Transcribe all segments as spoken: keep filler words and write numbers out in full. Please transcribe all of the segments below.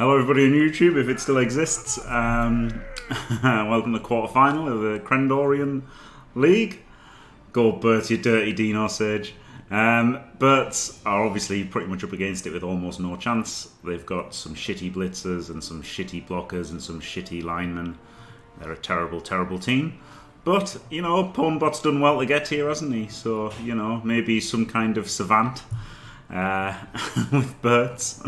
Hello everybody on YouTube, if it still exists. Um, welcome to the quarterfinal of the Crendorian League. Go Bert, you dirty Dino Sage. Um, Berts are obviously pretty much up against it with almost no chance. They've got some shitty blitzers and some shitty blockers and some shitty linemen. They're a terrible, terrible team. But, you know, Pwnbot's done well to get here, hasn't he? So, you know, maybe some kind of savant uh, with Berts.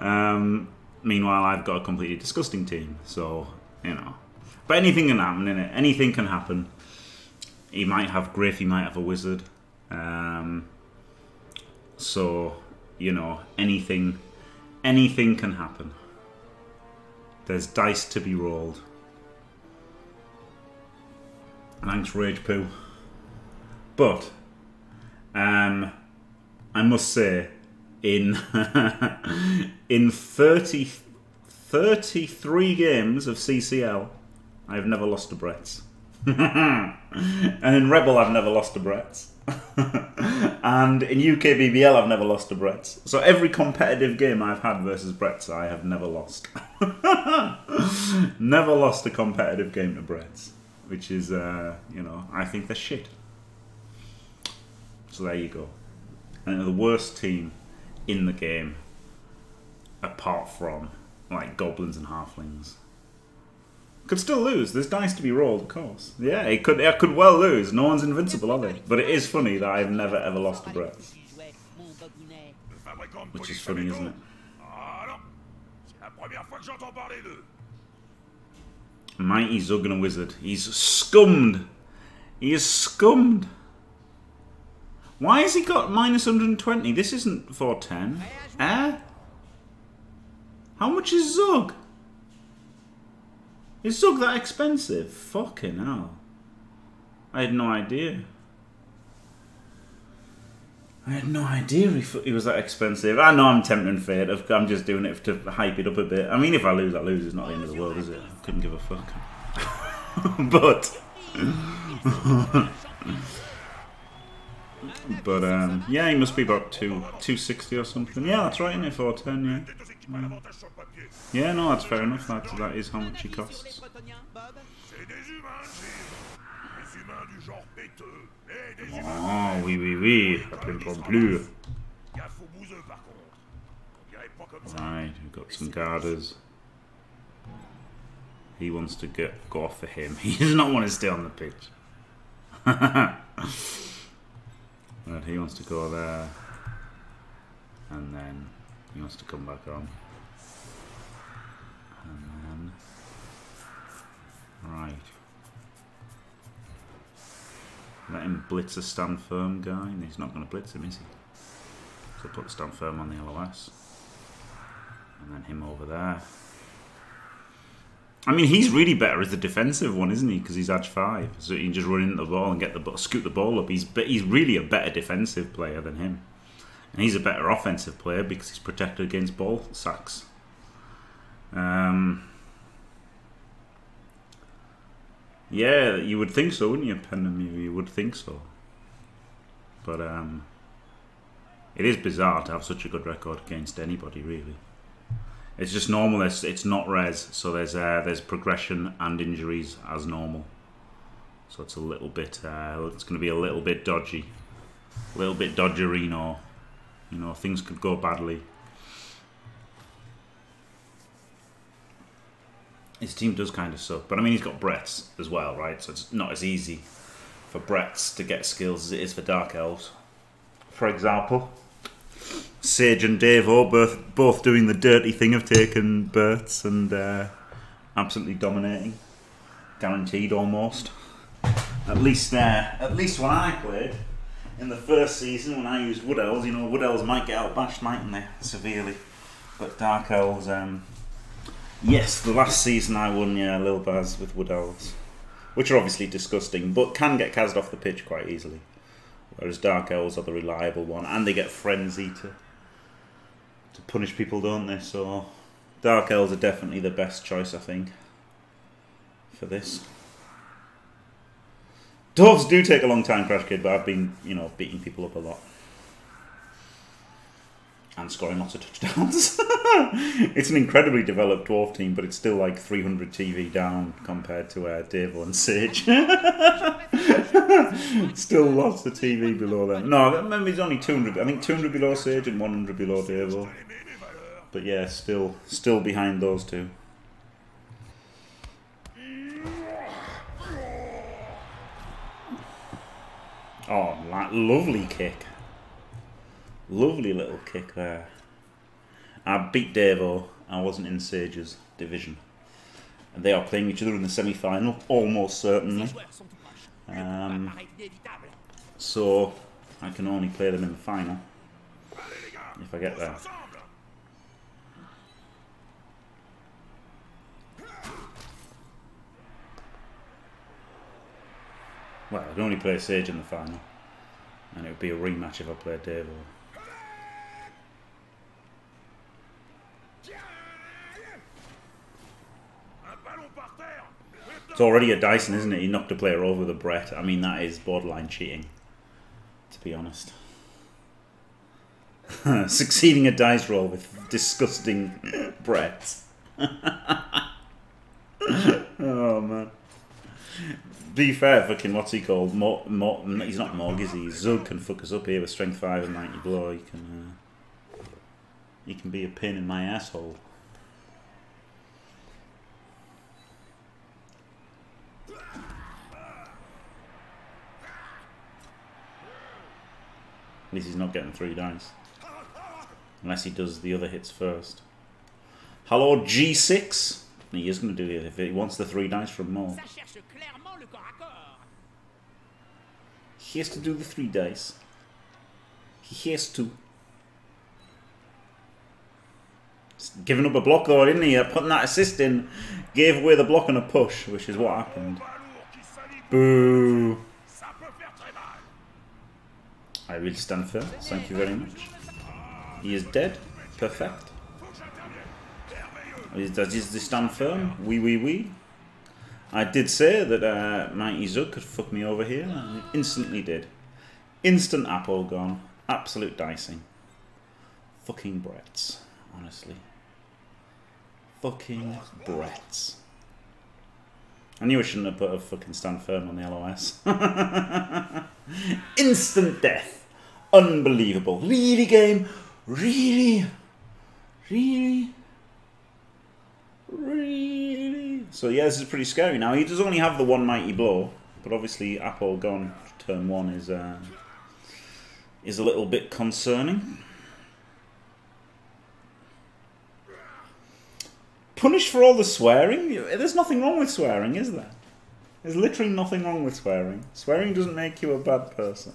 Um... Meanwhile, I've got a completely disgusting team, so, you know. But anything can happen, innit? Anything can happen. He might have Griff, he might have a Wizard. Um, so, you know, anything, anything can happen. There's dice to be rolled. Thanks, Rage Poo. But, um, I must say, in in thirty, thirty-three games of C C L, I've never lost to Brett's. And in Rebel, I've never lost to Brett's. And in U K B B L, I've never lost to Brett's. So every competitive game I've had versus Brett's, I have never lost. Never lost a competitive game to Brett's, which is, uh, you know, I think they're shit. So there you go. And they're the worst team in the game, apart from like goblins and halflings. Could still lose. There's dice to be rolled, of course. Yeah, it could. It could well lose. No one's invincible, are they? But it is funny that I've never ever lost to Brett, which is funny, isn't it? Mighty Zug and a Wizard. He's scummed. He is scummed. Why has he got minus one hundred twenty? This isn't four ten. Eh? How much is Zug? Is Zug that expensive? Fucking hell. I had no idea. I had no idea he was that expensive. I know I'm tempting fate. I'm just doing it to hype it up a bit. I mean, if I lose, I lose. It's not the end of the world, is it? I couldn't give a fuck. But... But, um, yeah, he must be about two sixty or something. Yeah, that's right, isn't it? four ten, yeah. Yeah, yeah, no, that's fair enough. That, that is how much he costs. Oh, oui, oui, oui. Right, we've got some guarders. He wants to get, go off for him. He does not want to stay on the pitch. Right, he wants to go there, and then he wants to come back on, and then, right, let him blitz a stand firm guy, and he's not going to blitz him, is he? So put stand firm on the L O S, and then him over there. I mean, he's really better as the defensive one, isn't he? Because he's edge five, so he can just run into the ball and get the scoot the ball up. He's he's really a better defensive player than him, and he's a better offensive player because he's protected against ball sacks. Um, yeah, you would think so, wouldn't you, Penamir? You would think so, but um, it is bizarre to have such a good record against anybody, really. It's just normal. It's, it's not res, so there's uh, there's progression and injuries as normal. So it's a little bit. Uh, it's going to be a little bit dodgy, a little bit dodgerino. You know, things could go badly. His team does kind of suck, but I mean, he's got Brett's as well, right? So it's not as easy for Brett's to get skills as it is for Dark Elves, for example. Sage and Davo both both doing the dirty thing of taking Berts and uh, absolutely dominating, guaranteed almost. At least uh, at least when I played in the first season, when I used Wood Elves, you know, Wood Elves might get outbashed, mightn't they, severely? But Dark Elves, um, yes, the last season I won, yeah, Lil Baz with Wood Elves, which are obviously disgusting, but can get cast off the pitch quite easily. Whereas Dark Elves are the reliable one, and they get Frenzy to to punish people, don't they? So Dark Elves are definitely the best choice, I think, for this. Dwarves do take a long time, Crash Kid, but I've been, you know, beating people up a lot. and scoring lots of touchdowns. It's an incredibly developed dwarf team, but it's still like three hundred T V down compared to uh, Dable and Sage. Still lots of T V below them. No, I remember it's only two hundred. I think two hundred below Sage and one hundred below Dable. But yeah, still, still behind those two. Oh, that lovely kick. Lovely little kick there. I beat Devo. I wasn't in Sage's division. And they are playing each other in the semi-final, almost certainly. Um, so, I can only play them in the final. If I get there. Well, I'd only play Sage in the final. And it would be a rematch if I played Devo. It's already a Dyson, isn't it? He knocked a player over with a Brett. I mean, that is borderline cheating, to be honest. Succeeding a dice roll with disgusting Brett. Oh, man. Be fair, fucking what's he called? Mo Mo he's not Morg, is he? Zug can fuck us up here with strength five and ninety blow. He can, uh, he can be a pin in my asshole. At least he's not getting three dice, unless he does the other hits first. Hello, G six. He is going to do it if he wants the three dice from Mo. He has to do the three dice. He has to. Just giving up a block though, didn't he? Putting that assist in. Gave away the block and a push, which is what happened. Boo. I will stand firm. Thank you very much. He is dead. Perfect. Does he stand firm? Wee wee wee. I did say that uh, Mighty Zug could fuck me over here, and it instantly did. Instant apple gone. Absolute dicing. Fucking Bretts, honestly. Fucking Bretts. I knew I shouldn't have put a fucking stand firm on the L O S. Instant death. Unbelievable. Really, game? Really? Really? Really? So yeah, this is pretty scary. Now he does only have the one mighty blow, but obviously Apple gone turn one is uh, is a little bit concerning. Punished for all the swearing? There's nothing wrong with swearing, is there? There's literally nothing wrong with swearing. Swearing doesn't make you a bad person.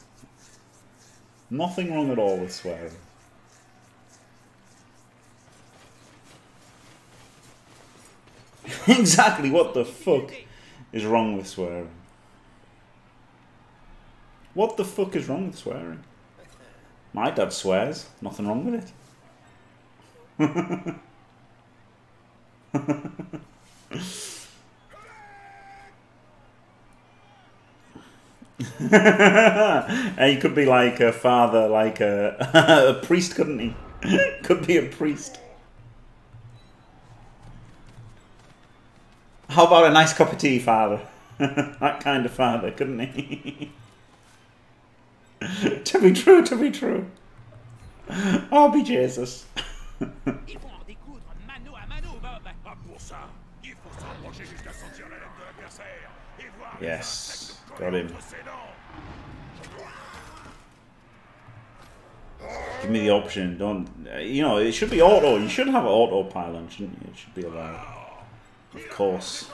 Nothing wrong at all with swearing. Exactly what the fuck is wrong with swearing? What the fuck is wrong with swearing? My dad swears. Nothing wrong with it. And he could be like a father, like a, a priest, couldn't he? Could be a priest. How about a nice cup of tea, father? That kind of father, couldn't he? To be true, to be true. I'll be Jesus. Yes, got him. Give me the option. Don't, you know, it should be auto. You should have an auto pylon, shouldn't you? It should be allowed. Of course.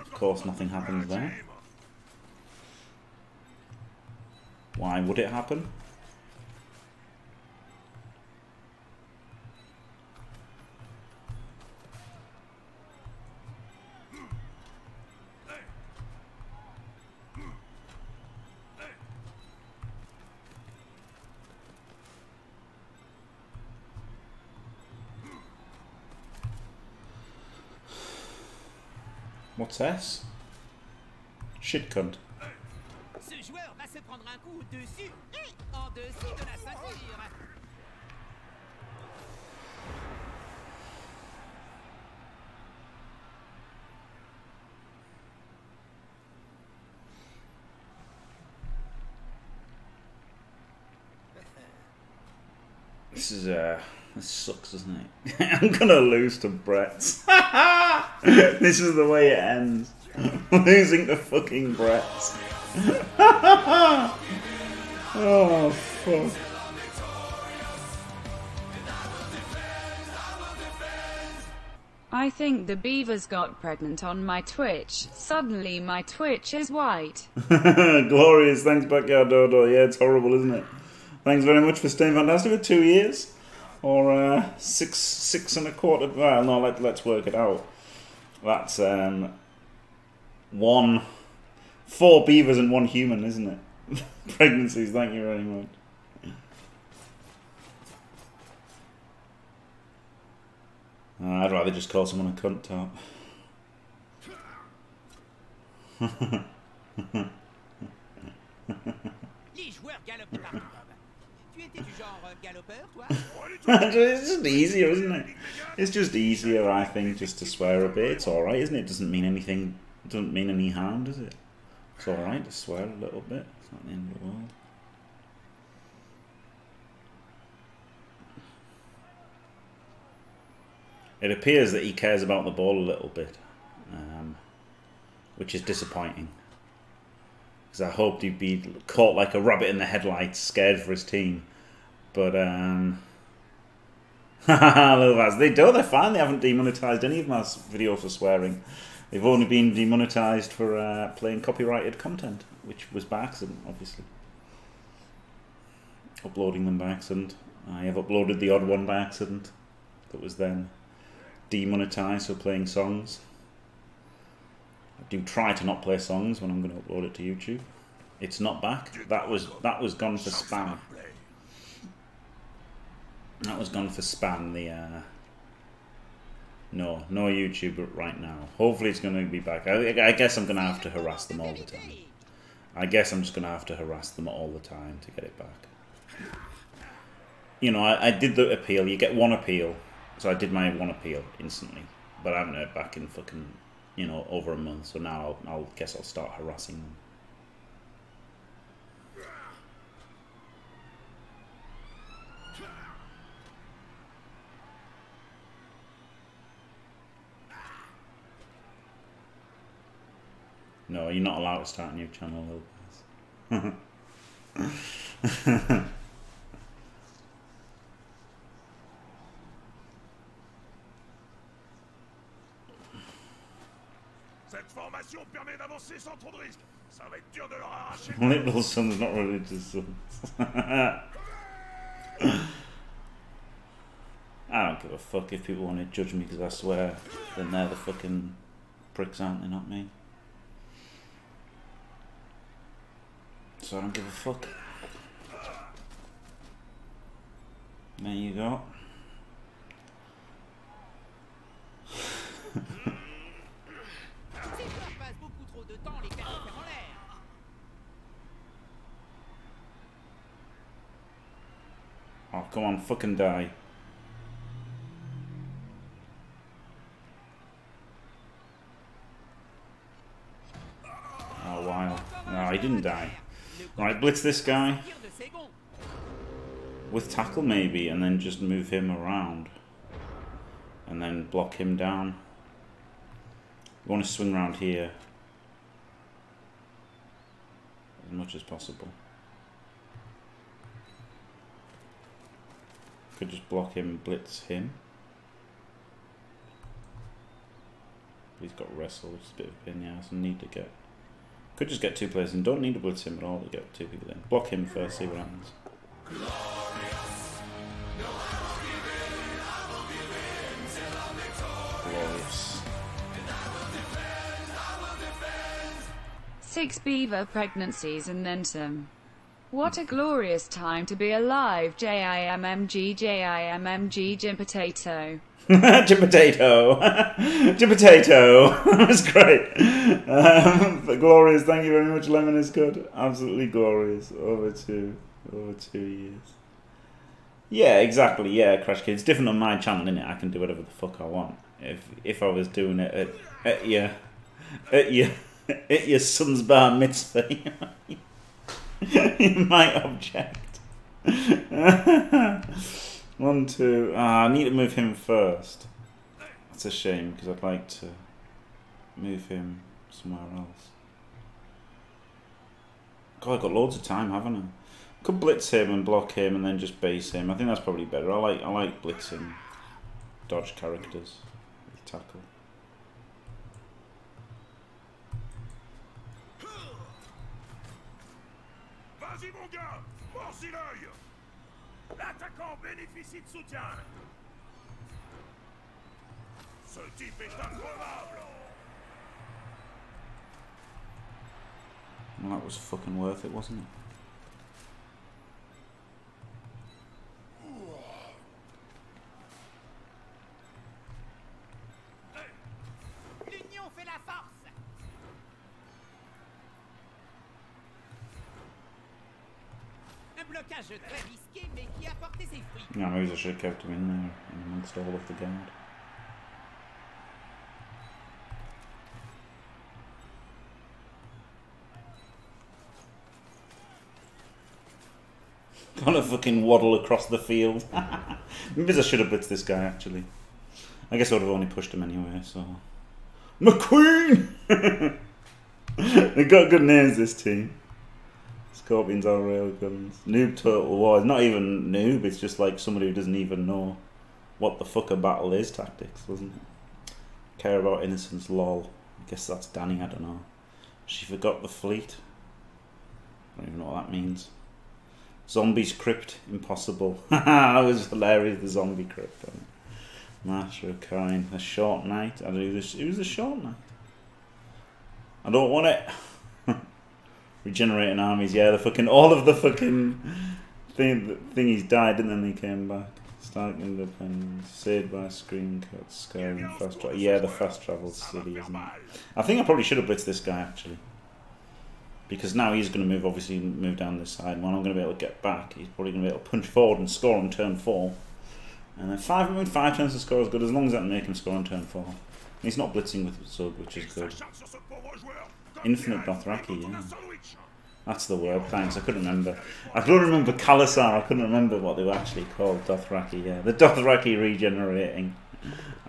Of course nothing happens there. Why would it happen? What's S? Shit cunt. This is uh this sucks, doesn't it? I'm gonna lose to Bretts. This is the way it ends. Losing to fucking Bretts. Oh fuck. I think the beavers got pregnant on my Twitch. Suddenly my Twitch is white. Glorious, thanks Backyard Dodo. Yeah, it's horrible, isn't it? Thanks very much for staying fantastic for two years. Or uh, six six and a quarter well no let, let's work it out. That's um one four beavers and one human, isn't it? Pregnancies, thank you very much. Uh, I'd rather just call someone a cunt top. It's just easier, isn't it? It's just easier, I think, just to swear a bit. It's alright, isn't it? It doesn't mean anything, it doesn't mean any harm, does it? It's alright to swear a little bit. It's not the end of the world. It appears that he cares about the ball a little bit, um, which is disappointing. Because I hoped he'd be caught like a rabbit in the headlights, scared for his team. But, um... haha, they do, they're fine. They haven't demonetised any of my videos for swearing. They've only been demonetised for uh, playing copyrighted content, which was by accident, obviously. Uploading them by accident. I have uploaded the odd one by accident that was then demonetised for playing songs. I do try to not play songs when I'm going to upload it to YouTube. It's not back. That was, that was gone for spam. That was gone for spam, the... Uh, No, no YouTuber right now. Hopefully it's going to be back. I, I guess I'm going to have to harass them all the time. I guess I'm just going to have to harass them all the time to get it back. You know, I, I did the appeal. You get one appeal. So I did my one appeal instantly. But I haven't heard back in fucking, you know, over a month. So now I'll, I'll guess I'll start harassing them. No, you're not allowed to start a new channel, Lopez. Little son's not religious sons. I don't give a fuck if people want to judge me because I swear, then they're the fucking pricks, aren't they, not me? So I don't give a fuck. There you go. Oh, come on, fucking die. Oh, wow. No, he didn't die. Right, blitz this guy with tackle maybe, and then just move him around and then block him down. You want to swing around here as much as possible. Could just block him, blitz him. He's got wrestle, which is a bit of a pain in the ass and need to get. Could just get two players in. Don't need to blitz him at all to get two people in. Block him first, see what happens. Glorious. Six beaver pregnancies and then some. What a glorious time to be alive. J I M M G, J I M M G, Jim Potato. Jim Potato. Jim Potato. That's great. Um, glorious. Thank you very much. Lemon is good. Absolutely glorious. Over to over two years. Yeah, exactly. Yeah, Crash Kids. Different on my channel, innit? I can do whatever the fuck I want. If if I was doing it at at your at your at your son's bar mitzvah, you might, you might object. One, two. Ah, I need to move him first. That's a shame because I'd like to move him somewhere else. God, I've got loads of time, haven't I? Could blitz him and block him and then just base him. I think that's probably better. I like I like blitzing. Dodge characters with tackle. Well, that was fucking worth it, wasn't it? No, maybe I should have kept him in there and amongst all of the guard. Gonna fucking waddle across the field. Maybe I should have blitzed this guy actually. I guess I would have only pushed him anyway, so. McQueen! They've got good names, this team. Scorpions are rail guns. Noob Total War. It's not even noob, it's just like somebody who doesn't even know what the fuck a battle is tactics, doesn't it? Care about innocence, lol. I guess that's Danny, I don't know. She forgot the fleet. I don't even know what that means. Zombies crypt, impossible. That was hilarious, the zombie crypt. Master of Coin. A short night. I do this. It was a short night. I don't want it. Regenerating armies. Yeah, the fucking all of the fucking thing. The thingies died and then they came back. Stark independence. Saved by screen cuts. Skyrim fast travel. Yeah, the fast travel city, isn't it? I think I probably should have blitzed this guy actually, because now he's going to move. Obviously, move down this side. When I'm going to be able to get back, he's probably going to be able to punch forward and score on turn four. And then five with five chances to score is good as long as that can make him score on turn four. He's not blitzing with sub, which is good. Infinite Dothraki, yeah. That's the word, thanks. I couldn't remember. I couldn't remember Kalasar, I couldn't remember what they were actually called. Dothraki, yeah. The Dothraki regenerating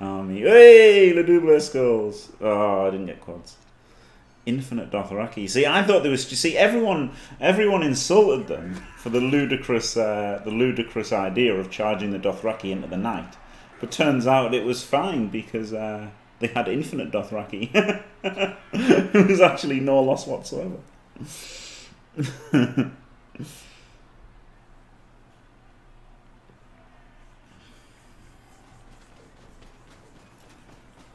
army. Hey, Le Double Skulls! Oh, I didn't get quads. Infinite Dothraki. See, I thought there was. You see, everyone, everyone insulted them for the ludicrous, uh, the ludicrous idea of charging the Dothraki into the night. But turns out it was fine because uh, they had infinite Dothraki. It was actually no loss whatsoever.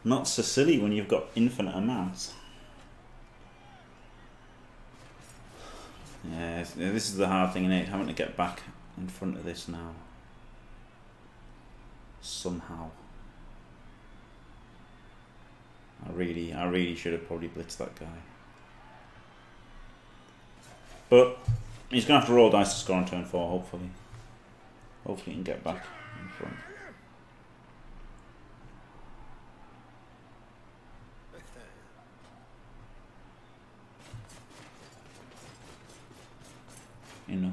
Not so silly when you've got infinite amounts. Yeah, this is the hard thing, innit? Having to get back in front of this now. Somehow. I really, I really should have probably blitzed that guy. But he's going to have to roll dice to score on turn four, hopefully. Hopefully he can get back in front. Enough.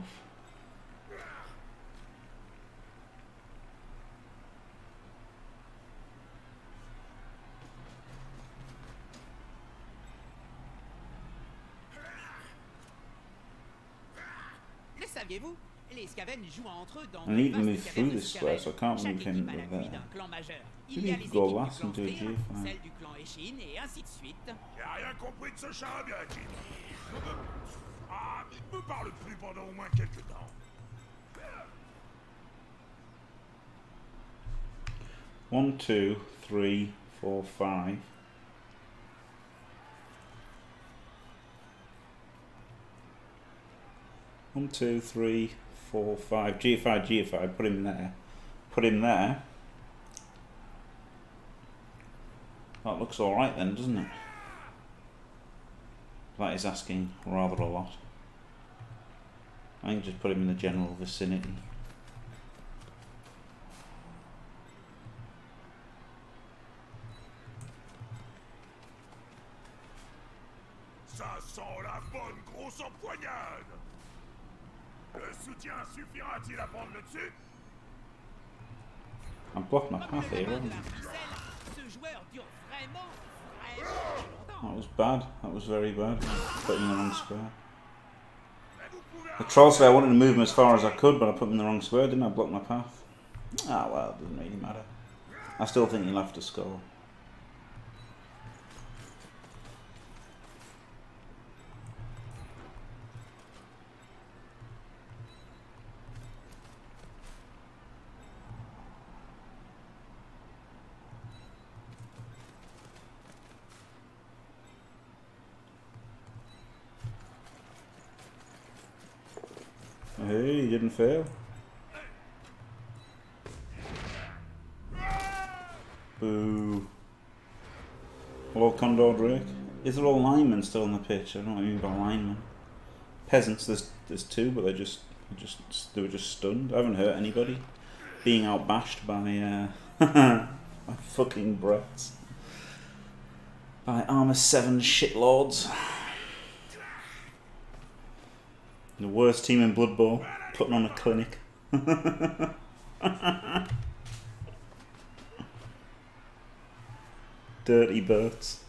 I need to move through this square, so I can't move him over there. You need to go last and do a G five. Il me parle plus pendant au moins quelques temps. One, two, three, four, five. One, two, three, four, five. G five, G five. Put him there. Put him there. That looks all right then, doesn't it? That is asking rather a lot. I think just put him in the general vicinity. I blocked my path here, wasn't I? That was bad. That was very bad. Put him in the wrong square. The troll said I wanted to move him as far as I could, but I put him in the wrong square, didn't I? Block my path. Ah, well, it doesn't really matter. I still think he'll have to score. Hey, you didn't fail. Boo. Hello, Condor Drake. Is there all linemen still in the pitch? I don't know what you mean by linemen. Peasants, there's there's two, but they just just they were just stunned. I haven't hurt anybody. Being outbashed by uh by fucking brats. By armor seven shitlords. The worst team in Blood Bowl, putting on a clinic. Dirty birds.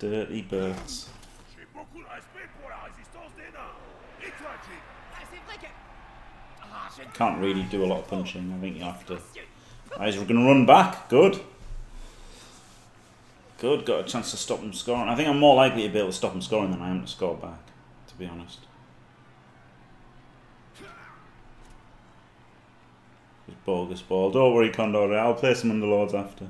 Dirty birds. Can't really do a lot of punching, I think you have to. Guys, we're going to run back, good. Good, got a chance to stop them scoring. I think I'm more likely to be able to stop them scoring than I am to score back, to be honest. It's bogus ball. Don't worry, Condor. I'll play some Underlords after.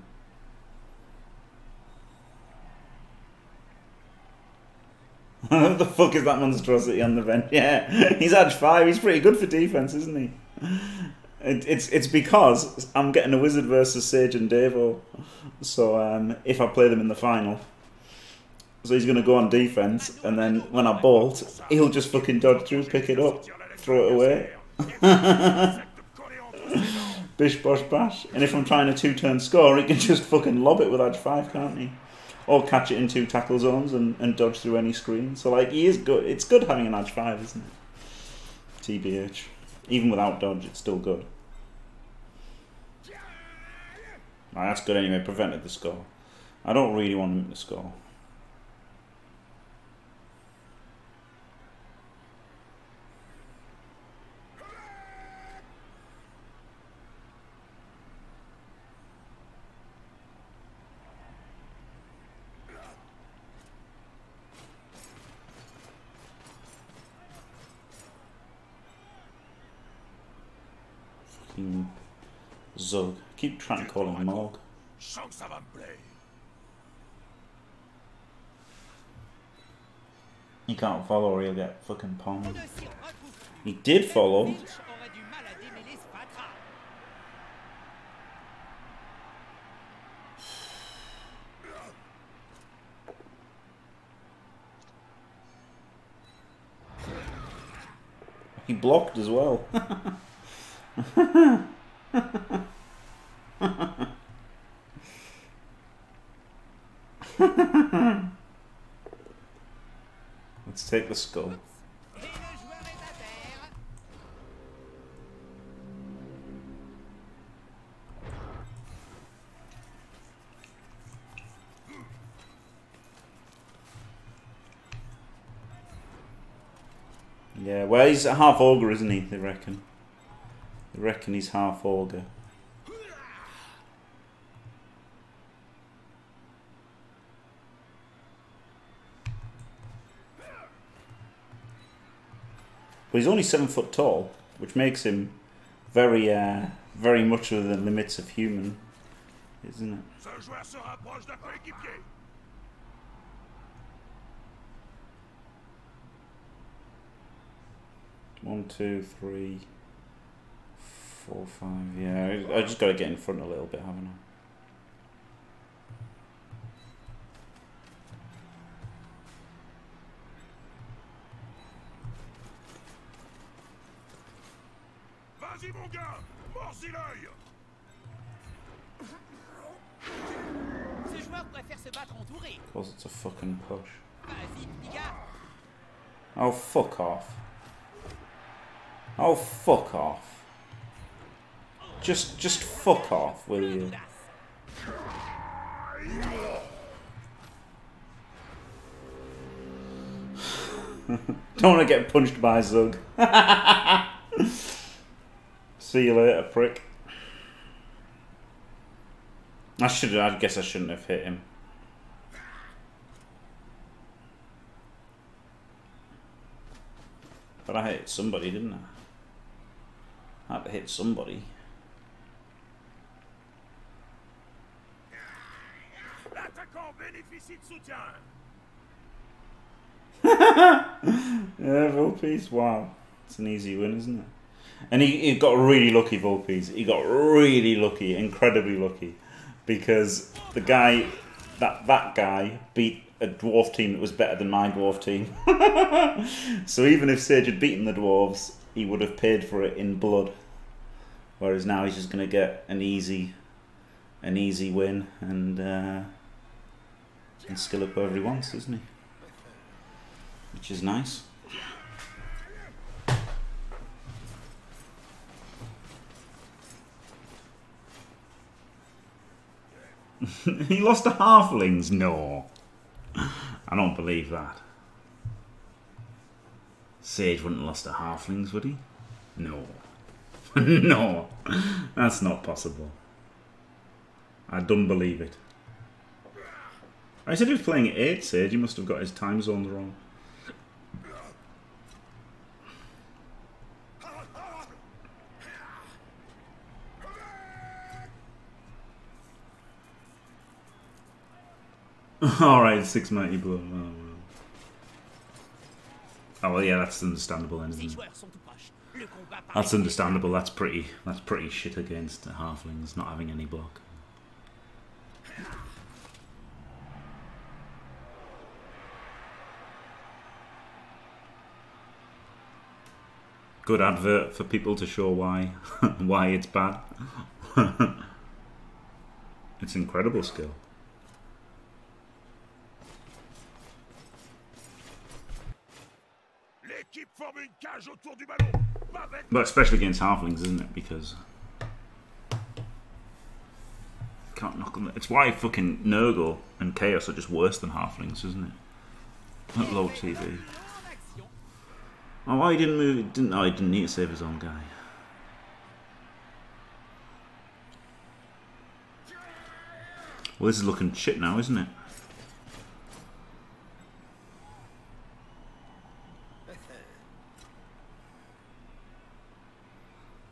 What the fuck is that monstrosity on the bench? Yeah, he's had five. He's pretty good for defense, isn't he? It, it's it's because I'm getting a wizard versus Sage and Devo, so um, if I play them in the final, so he's gonna go on defense, and then when I bolt, he'll just fucking dodge through, pick it up, throw it away, bish bosh bash. And if I'm trying a two-turn score, he can just fucking lob it with edge five, can't he? Or catch it in two tackle zones and, and dodge through any screen. So like he is good. It's good having an edge five, isn't it? T B H. Even without dodge, it's still good. Right, that's good anyway, prevented the score. I don't really want him to score. Zug. I keep trying to call him Morg. He can't follow or he'll get fucking pwned. He did follow. He blocked as well. Let's take the skull. Yeah, well, he's a half ogre, isn't he? They reckon. They reckon he's half ogre. But he's only seven foot tall, which makes him very, uh, very much within the limits of human, isn't it? One, two, three, four, five. Yeah, I just got to get in front a little bit, haven't I? Vas-y mon gars, mords-y l'œil. Ce joueur préfère se battre entouré. Because it's a fucking push. Vas-y, petit gars. Oh fuck off. Oh fuck off. Just just fuck off, will you? Don't want to get punched by Zug. See you later, prick. I should. I guess I shouldn't have hit him. But I hit somebody, didn't I? I had to hit somebody. Yeah, Vulpes, wow. It's an easy win, isn't it? And he, he got really lucky, Vulpes. He got really lucky, incredibly lucky. Because the guy, that, that guy, beat a dwarf team that was better than my dwarf team. So even if Sage had beaten the dwarves, he would have paid for it in blood. Whereas now he's just going to get an easy, an easy win and, uh, and skill up wherever he wants, isn't he? Which is nice. He lost to halflings? No. I don't believe that. Sage wouldn't have lost to halflings, would he? No. No. That's not possible. I don't believe it. I said he was playing at eight, Sage. He must have got his time zone wrong. Alright, six mighty blow. Oh, well. Oh, well, yeah, that's understandable, isn't it? That's understandable. That's pretty, that's pretty shit against the halflings, not having any block. Good advert for people to show why, why it's bad. It's incredible skill. But especially against halflings, isn't it? Because can't knock them. It's why fucking Nurgle and Chaos are just worse than halflings, isn't it? At low T V. Oh, why he didn't move? Didn't oh, he didn't need to save his own guy. Well, this is looking shit now, isn't it?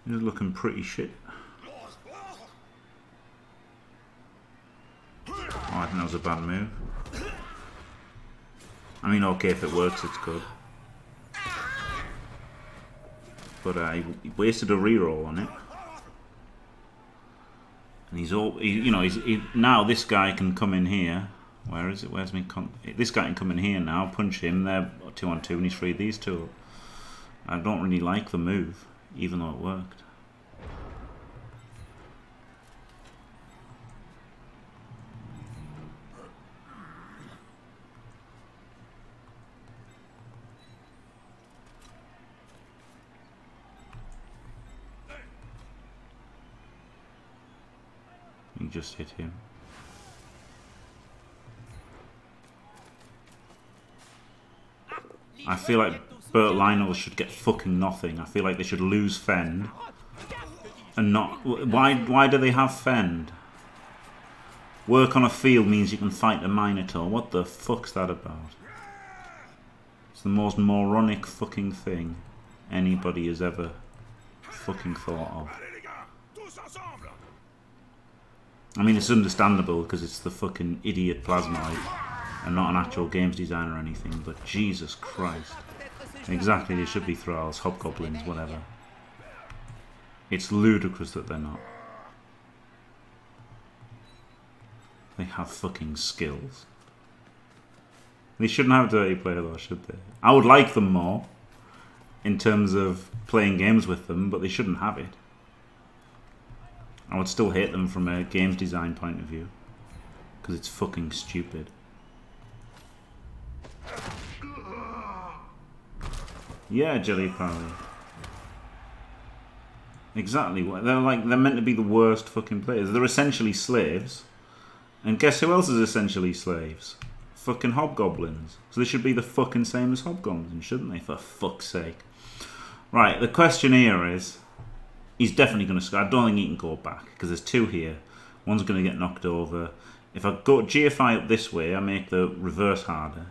He's looking pretty shit. Oh, I think that was a bad move. I mean, okay, if it works, it's good. But uh, he, he wasted a reroll on it, and he's all. He, you know, he's he, now this guy can come in here. Where is it? Where's me? Con this guy can come in here now. Punch him. They're two on two, and he's freed these two. I don't really like the move. Even though it worked. You just hit him. I feel like Bert Lionel should get fucking nothing. I feel like they should lose Fend. And not... Why Why do they have Fend? Work on a field means you can fight a Minotaur. What the fuck's that about? It's the most moronic fucking thing anybody has ever fucking thought of. I mean, it's understandable because it's the fucking idiot plasmoid and not an actual games design or anything, but Jesus Christ. Exactly, they should be thralls, hobgoblins, whatever. It's ludicrous that they're not. They have fucking skills. They shouldn't have dirty player though, should they? I would like them more. in terms of playing games with them, but they shouldn't have it. I would still hate them from a games design point of view, because it's fucking stupid. Yeah, Jelly Pally. Exactly. They're like, they're meant to be the worst fucking players. They're essentially slaves. And guess who else is essentially slaves? Fucking hobgoblins. So they should be the fucking same as hobgoblins, shouldn't they? For fuck's sake. Right, the question here is, he's definitely going to score. I don't think he can go back, because there's two here. One's going to get knocked over. If I go G F I up this way, I make the reverse harder.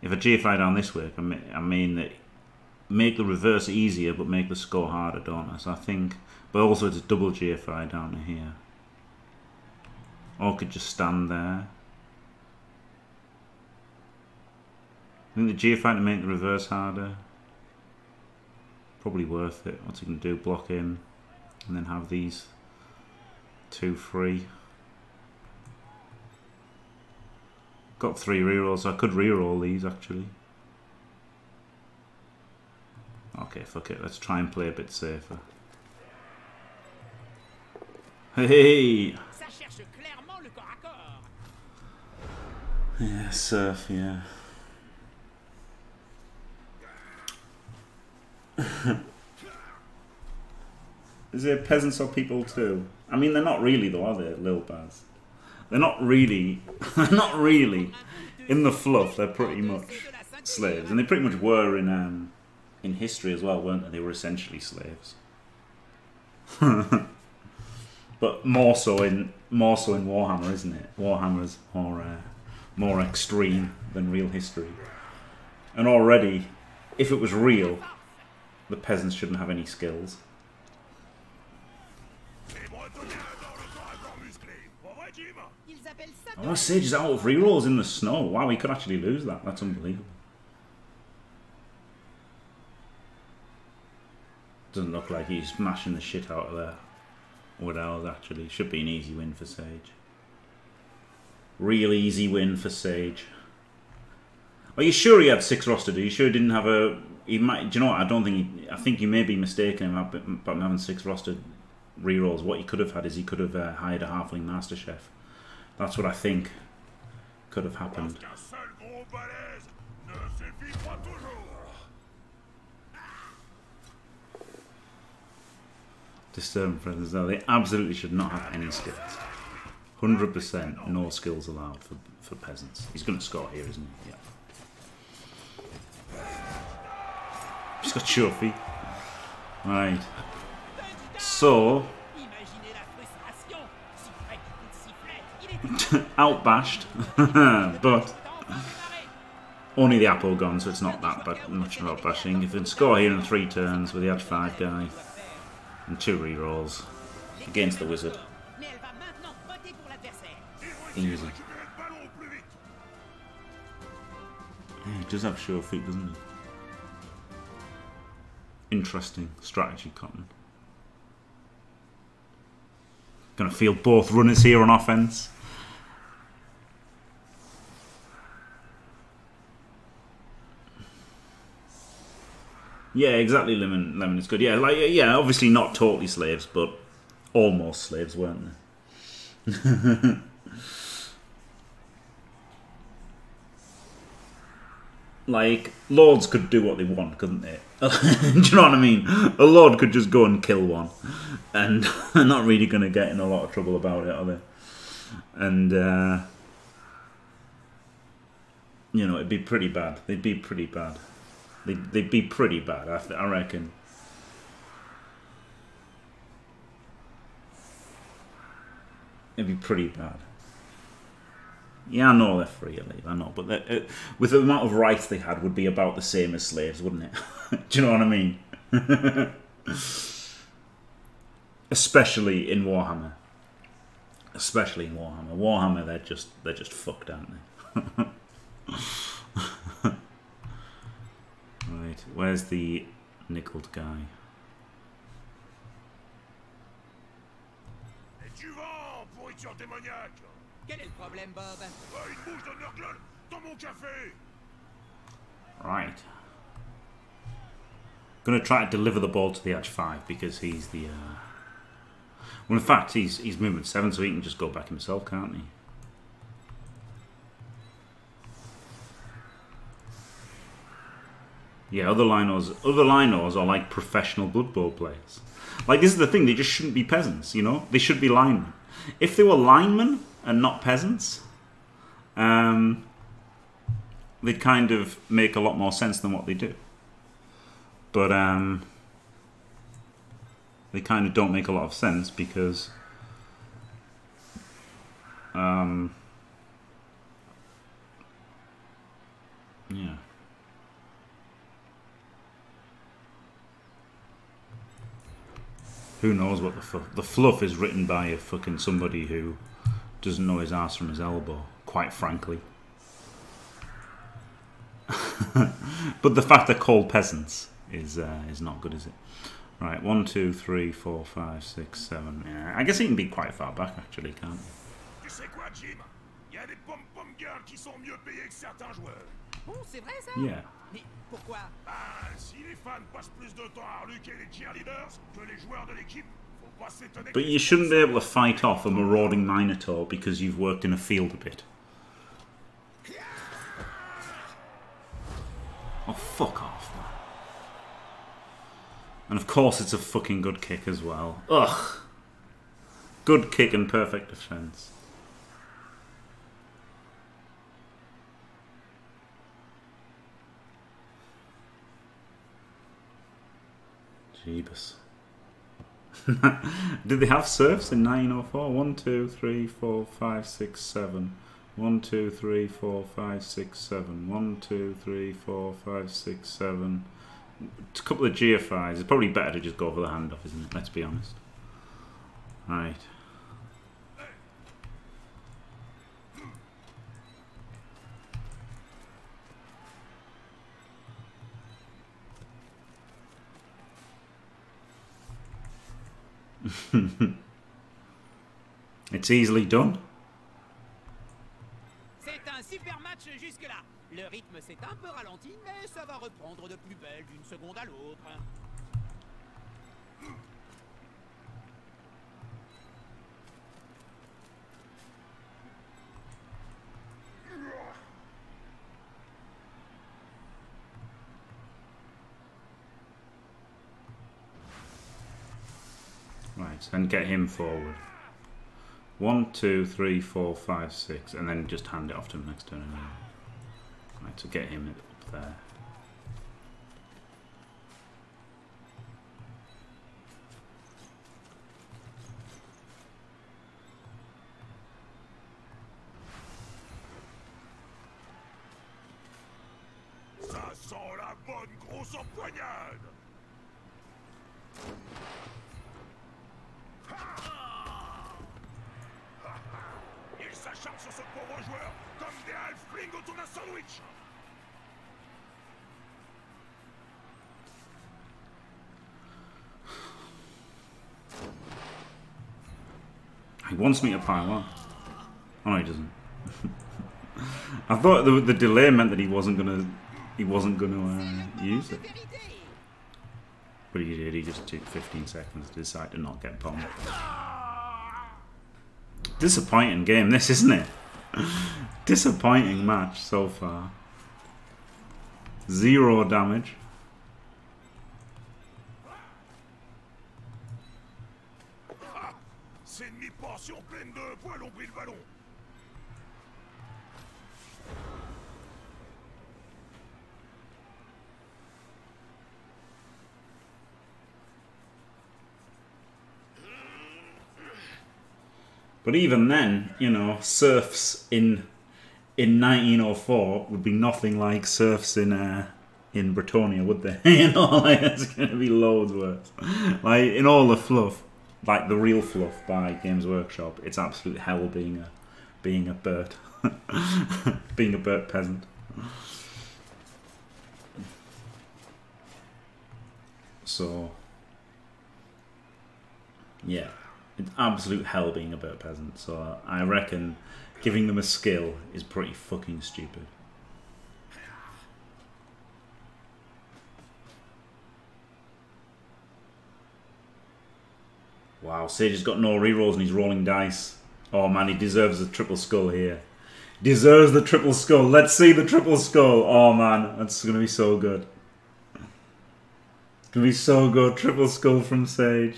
If I G F I down this way, I mean that... make the reverse easier, but make the score harder, don't I? So I think... But also it's double G F I down to here. Or could just stand there. I think the G F I to make the reverse harder. Probably worth it. What's he going to do? Block in. And then have these two free. Got three rerolls. So I could reroll these, actually. Okay, fuck it. Let's try and play a bit safer. Hey! Yeah, surf, yeah. Is there peasants or people too? I mean, they're not really though, are they, Lil Baz? They're not really... They're not really. In the fluff, they're pretty much slaves. And they pretty much were in... Um, in history as well, weren't they? They were essentially slaves, but more so in more so in Warhammer, isn't it? Warhammer is more uh, more extreme than real history. And already, if it was real, the peasants shouldn't have any skills. Our Sage is out of rerolls in the snow. Wow, we could actually lose that. That's unbelievable. Doesn't look like he's smashing the shit out of there. What else, actually? Should be an easy win for Sage. Real easy win for Sage. Are you sure he had six rostered? Are you sure he didn't have a... He might, do you know what? I don't think... He, I think you may be mistaken about having six rostered rerolls. What he could have had is he could have uh, hired a halfling master chef. That's what I think could have happened. Disturbing friends as well. They absolutely should not have any skills. one hundred percent no skills allowed for, for peasants. He's going to score here, isn't he? Yeah. He's got sure feet. Right. So. Outbashed. But. Only the apple gone, so it's not that bad, much about bashing. If he can score here in three turns with the had five guy. And two rerolls against the wizard. Easy. Yeah, he does have sure feet, doesn't he? Interesting strategy, Cotton. Gonna feel both runners here on offense. Yeah, exactly. Lemon, lemon is good. Yeah, like yeah, obviously not totally slaves, but almost slaves, weren't they? Like lords could do what they want, couldn't they? Do you know what I mean? A lord could just go and kill one, and they're not really going to get in a lot of trouble about it, are they? And uh, you know, it'd be pretty bad. They'd be pretty bad. They'd, they'd be pretty bad, I, I reckon. It'd be pretty bad. Yeah, I know they're free to leave, I know. But uh, with the amount of rights they had, would be about the same as slaves, wouldn't it? Do you know what I mean? Especially in Warhammer. Especially in Warhammer. Warhammer, they're just, they're just fucked, aren't they? Right, where's the nickeled guy? Right. Going to try to deliver the ball to the edge five because he's the... Uh... Well, in fact, he's, he's movement seven, so he can just go back himself, can't he? Yeah, other Linos, other Linos are like professional Blood Bowl players. Like, this is the thing, they just shouldn't be peasants, you know? They should be linemen. If they were linemen and not peasants, um, they'd kind of make a lot more sense than what they do. But um, they kind of don't make a lot of sense because... Um, yeah. Who knows what the fluff... The fluff is written by a fucking somebody who doesn't know his ass from his elbow, quite frankly. But the fact they're called peasants is uh, is not good, is it? Right, one, two, three, four, five, six, seven... Yeah, I guess he can be quite far back, actually, can't he? Yeah. But you shouldn't be able to fight off a marauding minotaur because you've worked in a field a bit. Oh, fuck off, man. And of course it's a fucking good kick as well. Ugh. Good kick and perfect defense. Jeebus. Did they have serfs in nineteen oh four? one, two, three, four, five, six, seven. one, two, three, four, five, six, seven. one, two, three, four, five, six, seven. It's a couple of G F Is. It's probably better to just go for the handoff, isn't it? Let's be honest. Right. It's easily done. C'est un super match jusque là. Le rythme s'est un peu ralenti, mais ça va reprendre de plus belle d'une seconde à l'autre. Right, then get him forward. One, two, three, four, five, six, and then just hand it off to him next turn. Right, so get him up there. Ça sent la bonne grosse empoignade. He wants me to pile up. Oh no, he doesn't. I thought the, the delay meant that he wasn't gonna, he wasn't gonna uh, use it. But he did. He just took fifteen seconds to decide to not get bombed. Disappointing game, this, isn't it? Disappointing match so far. Zero damage. But even then, you know, serfs in in nineteen oh four would be nothing like serfs in uh, in Bretonnia, would they? You know, like, it's going to be loads worse. Like, in all the fluff, like the real fluff by Games Workshop, it's absolute hell being a being a Bert, being a Bert peasant. So, yeah. It's absolute hell being a Bert peasant, so I reckon giving them a skill is pretty fucking stupid. Wow, Sage has got no rerolls and he's rolling dice. Oh man, he deserves the triple skull here. Deserves the triple skull. Let's see the triple skull. Oh man, that's going to be so good. It's going to be so good. Triple skull from Sage.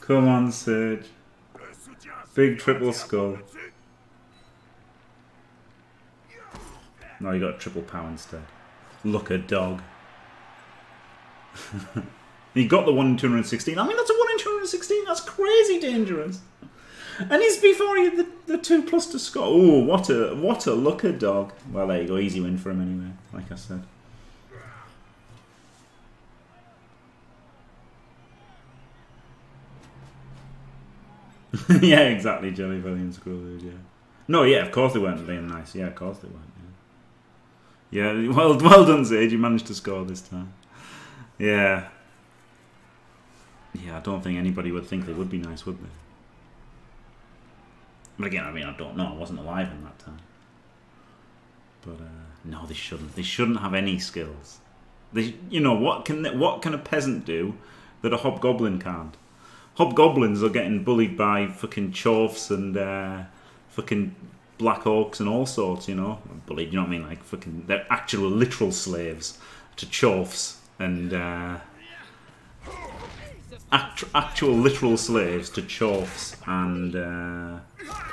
Come on, Sage. Big triple skull. No, you got a triple power instead. Look a dog. He got the one in two hundred sixteen. I mean, that's a one in two hundred sixteen. That's crazy dangerous. And he's before he had the, the two plus to score. Oh, what a, what a look a dog. Well, there you go. Easy win for him anyway, like I said. Yeah, exactly. Jellyfilly and Scrooge, yeah. No, yeah, of course they weren't being nice. Yeah, of course they weren't. Yeah, yeah, well, well done, Sage. You managed to score this time. Yeah. Yeah, I don't think anybody would think they would be nice, would they? But again, I mean, I don't know. I wasn't alive in that time. But, uh, no, they shouldn't. They shouldn't have any skills. They, you know, what can, they, what can a peasant do that a hobgoblin can't? Hobgoblins are getting bullied by fucking chorfs and uh, fucking black orcs and all sorts, you know. Bullied, you know what I mean? Like fucking, they're actual literal slaves to chorfs and uh, act actual literal slaves to chorfs and uh,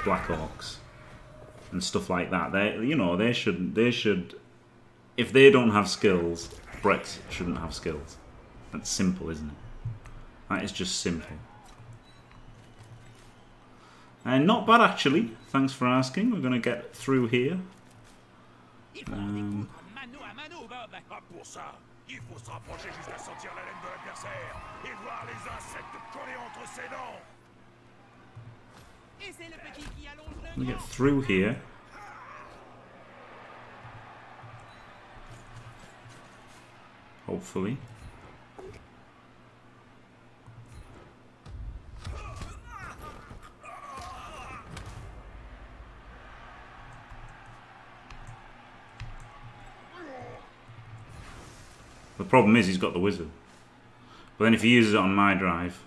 black orcs and stuff like that. They, you know, they should, they should. If they don't have skills, Brets shouldn't have skills. That's simple, isn't it? That is just simple. Uh, not bad, actually. Thanks for asking. We're going to get through here. Um, we get through here. Hopefully. The problem is he's got the wizard. But then if he uses it on my drive,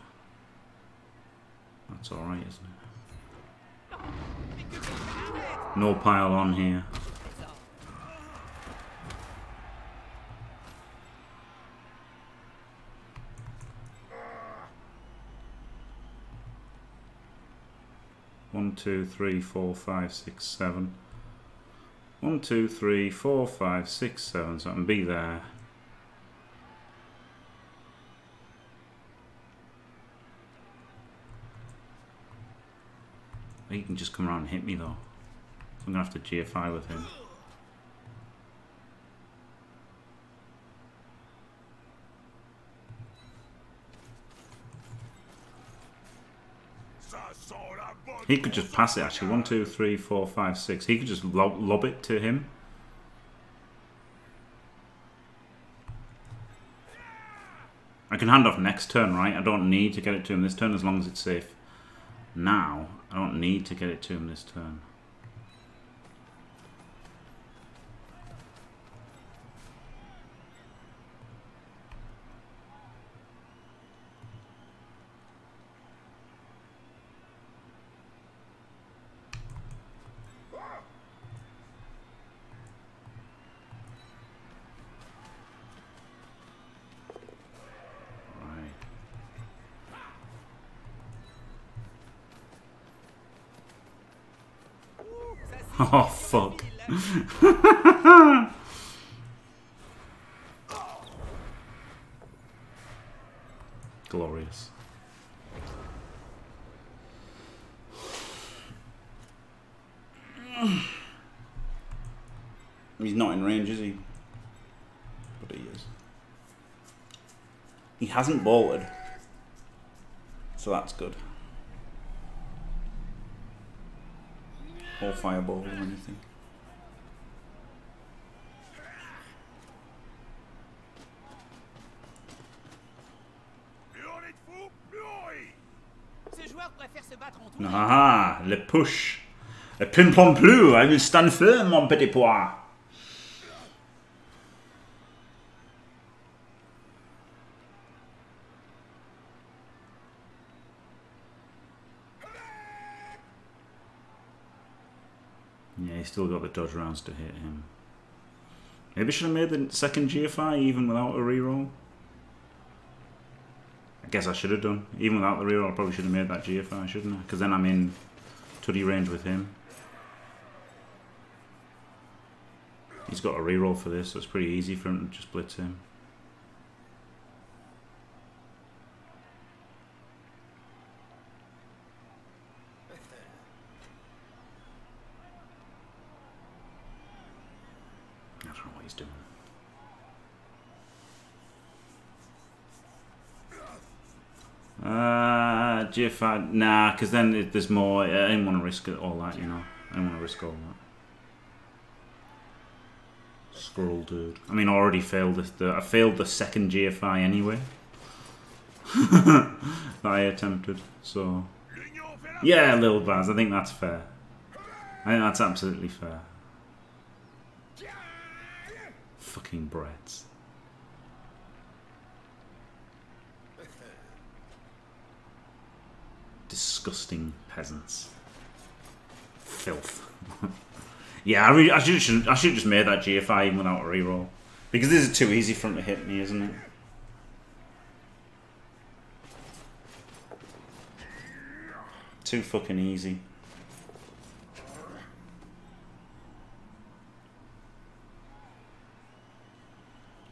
that's alright, isn't it? No pile on here. One, two, three, four, five, six, seven. One, two, three, four, five, six, seven. So I can be there. He can just come around and hit me though. So I'm going to have to G F I with him. He could just pass it actually. One, two, three, four, five, six. He could just lob, lob it to him. I can hand off next turn, right? I don't need to get it to him this turn as long as it's safe. Now, I don't need to get it to him this turn. Oh, fuck. Glorious. He's not in range, is he? But he is. He hasn't bolted. So that's good. Or fireball or anything. Ah, le push. Le ping-pong blue, I will stand firm, mon petit pois. he's still got the dodge rounds to hit him. Maybe should have made the second G F I even without a reroll. I guess I should have done. Even without the reroll, I probably should have made that G F I, shouldn't I? Because then I'm in Tuddy range with him. He's got a reroll for this, so it's pretty easy for him to just blitz him. I don't know what he's doing. Uh, G F I, nah, because then it, there's more. I didn't want to risk it, all that, you know. I didn't want to risk all that. Scroll dude. I mean, I already failed this. The, I failed the second G F I anyway that I attempted. So yeah, Lil Baz. I think that's fair. I think that's absolutely fair. Fucking Bretts. Disgusting peasants. Filth. Yeah, I, really, I should just I should just made that G F I even without a reroll, because this is too easy for him to hit me, isn't it? Too fucking easy.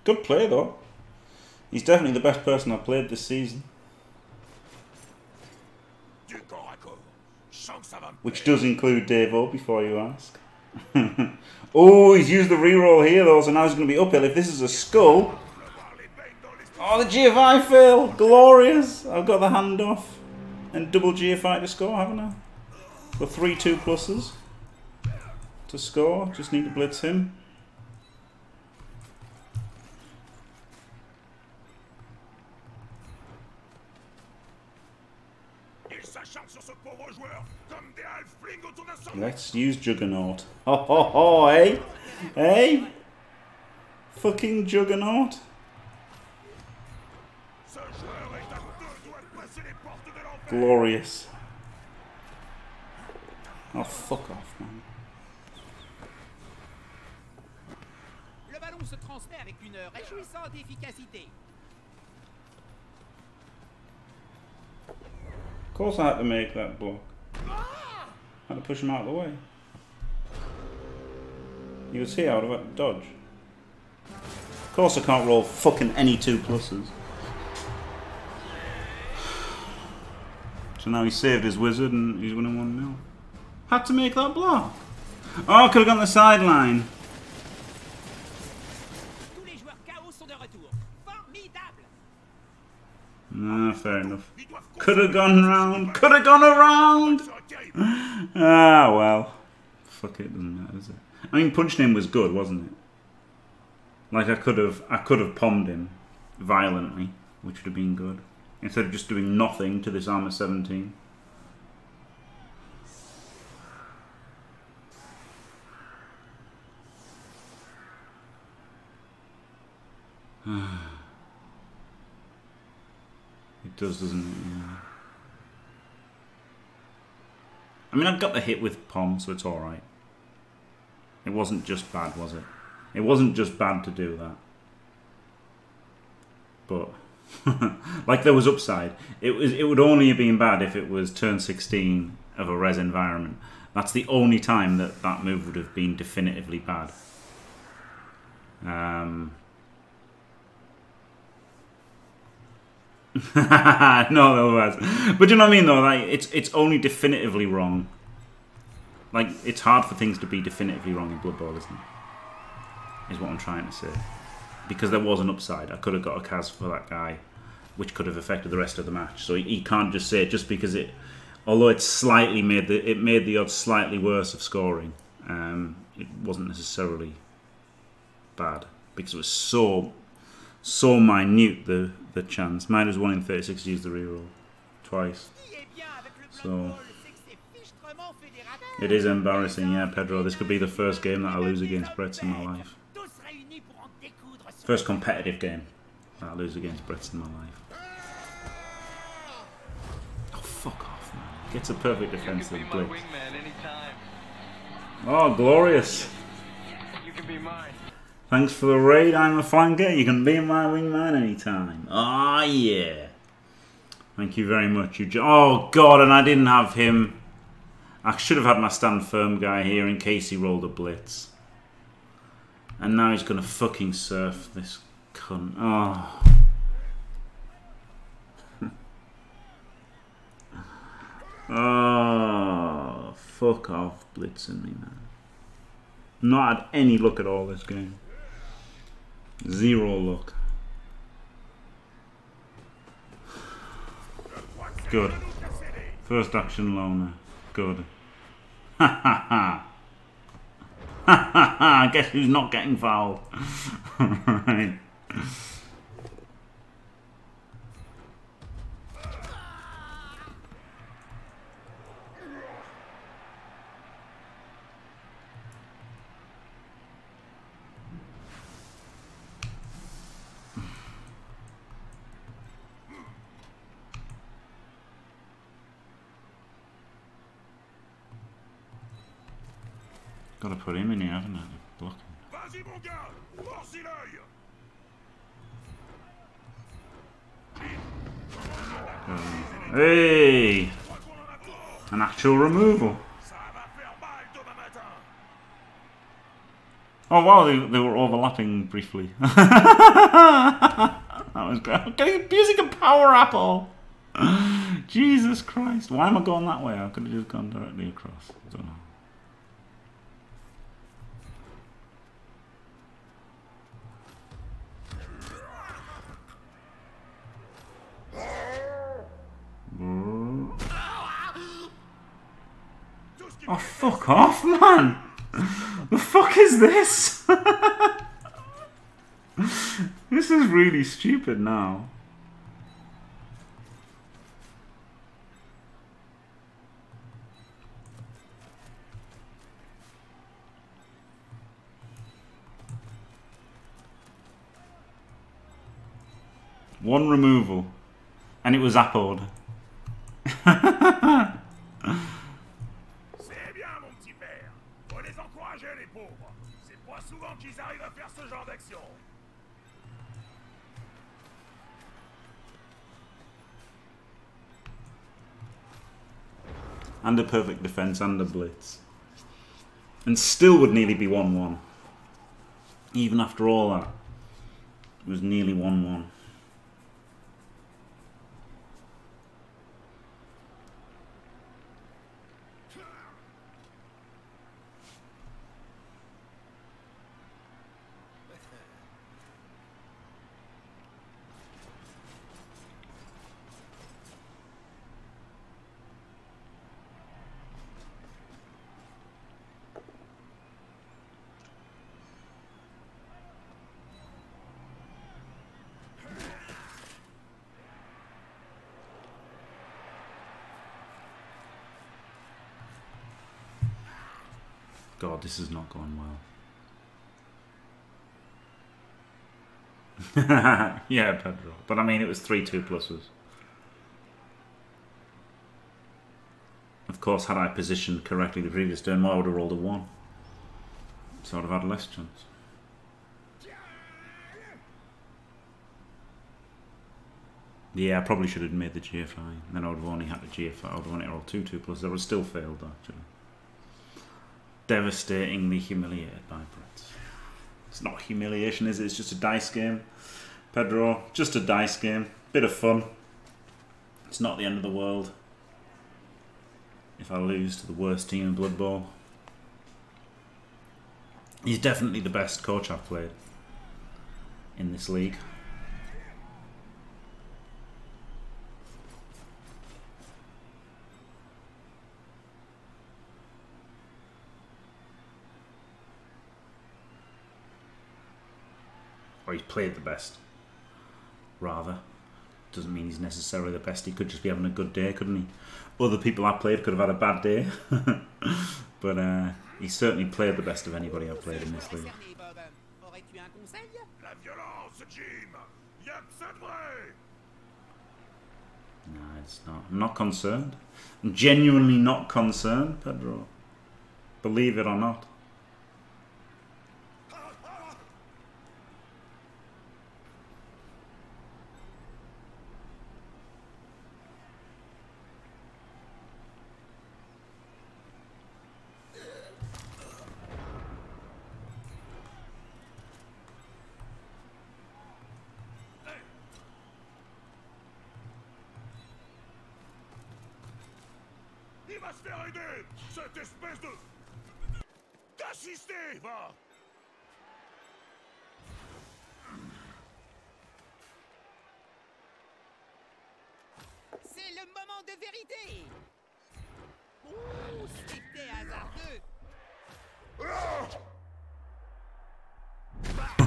Good play though. He's definitely the best person I've played this season. Which does include Dave O, before you ask. Oh, he's used the reroll here though, so now he's going to be uphill. If this is a skull, oh, the G F I fail, glorious! I've got the handoff and double G F I to score, haven't I? The three two pluses to score. Just need to blitz him. Let's use Juggernaut. Ho ho ho, eh? Eh? Fucking Juggernaut. Glorious. Oh, fuck off, man. Le ballon se transmet avec une réjouissante efficacité. Of course I had to make that block. I had to push him out of the way. You would see I would have had to dodge. Of course I can't roll fucking any two pluses. So now he saved his wizard and he's winning one nil. Had to make that block. Oh, I could have gone the sideline. Nah, fair enough. Could have gone round. Could have gone around. Ah, well. Fuck it, doesn't matter, does it? I mean, punching him was good, wasn't it? Like, I could have, I could have pommed him violently, which would have been good, instead of just doing nothing to this armor seventeen. It does, doesn't it? Yeah. I mean, I've got the hit with Pom, so it's alright. It wasn't just bad, was it? It wasn't just bad to do that. But, like, there was upside. It was. It would only have been bad if it was turn sixteen of a res environment. That's the only time that that move would have been definitively bad. Um... no, no, but you know what I mean though. Like it's it's only definitively wrong. Like it's hard for things to be definitively wrong in Blood Bowl, isn't it? Is what I'm trying to say. Because there was an upside. I could have got a Kaz for that guy, which could have affected the rest of the match. So he, he can't just say it just because it, although it slightly made the it made the odds slightly worse of scoring. Um, it wasn't necessarily bad because it was so so minute the. The chance. Mine was one in thirty-six to use the reroll. Twice. So. It is embarrassing, yeah, Pedro. This could be the first game that I lose against Bretts in my life. First competitive game that I lose against Bretts in my life. Oh, fuck off, man. Gets a perfect defensive blitz. Oh, glorious. You can be mine. Thanks for the raid, I'm a flanker. You can be my wingman anytime. Ah, oh, yeah. Thank you very much. You oh, God, and I didn't have him. I should have had my stand firm guy here in case he rolled a blitz. And now he's going to fucking surf this cunt. Oh. Oh, fuck off blitzing me, man. Not had any look at all this game. Zero look. Good. First action loner. Good. Ha ha ha. Ha ha ha. Guess who's not getting fouled? Right. Gotta put him in here, haven't I? Block him. Um, hey! An actual removal. Oh wow, they, they were overlapping briefly. That was great. Okay, abusing a power apple! Jesus Christ. Why am I going that way? I could have just gone directly across. I don't know. Oh, fuck off, man! The fuck is this? This is really stupid now. One removal. And it was appled. And a perfect defense and a blitz. And still would nearly be one one. Even after all that, it was nearly one one. God, this is not going well. Yeah, Pedro. But I mean, it was three two pluses. Of course, had I positioned correctly the previous turn, well, I would have rolled a one. So I'd have had less chance. Yeah, I probably should have made the G F I. Then I would have only had the G F I. I would have only rolled two two pluses. I would have still failed, actually. Devastatingly humiliated by Brits. It's not humiliation, is it? It's just a dice game. Pedro, just a dice game. Bit of fun. It's not the end of the world. If I lose to the worst team in Blood Bowl. He's definitely the best coach I've played in this league. Or he's played the best, rather. Doesn't mean he's necessarily the best. He could just be having a good day, couldn't he? Other people I played could have had a bad day. But uh, he certainly played the best of anybody I've played in this league. No, it's not. I'm not concerned. I'm genuinely not concerned, Pedro. believe it or not.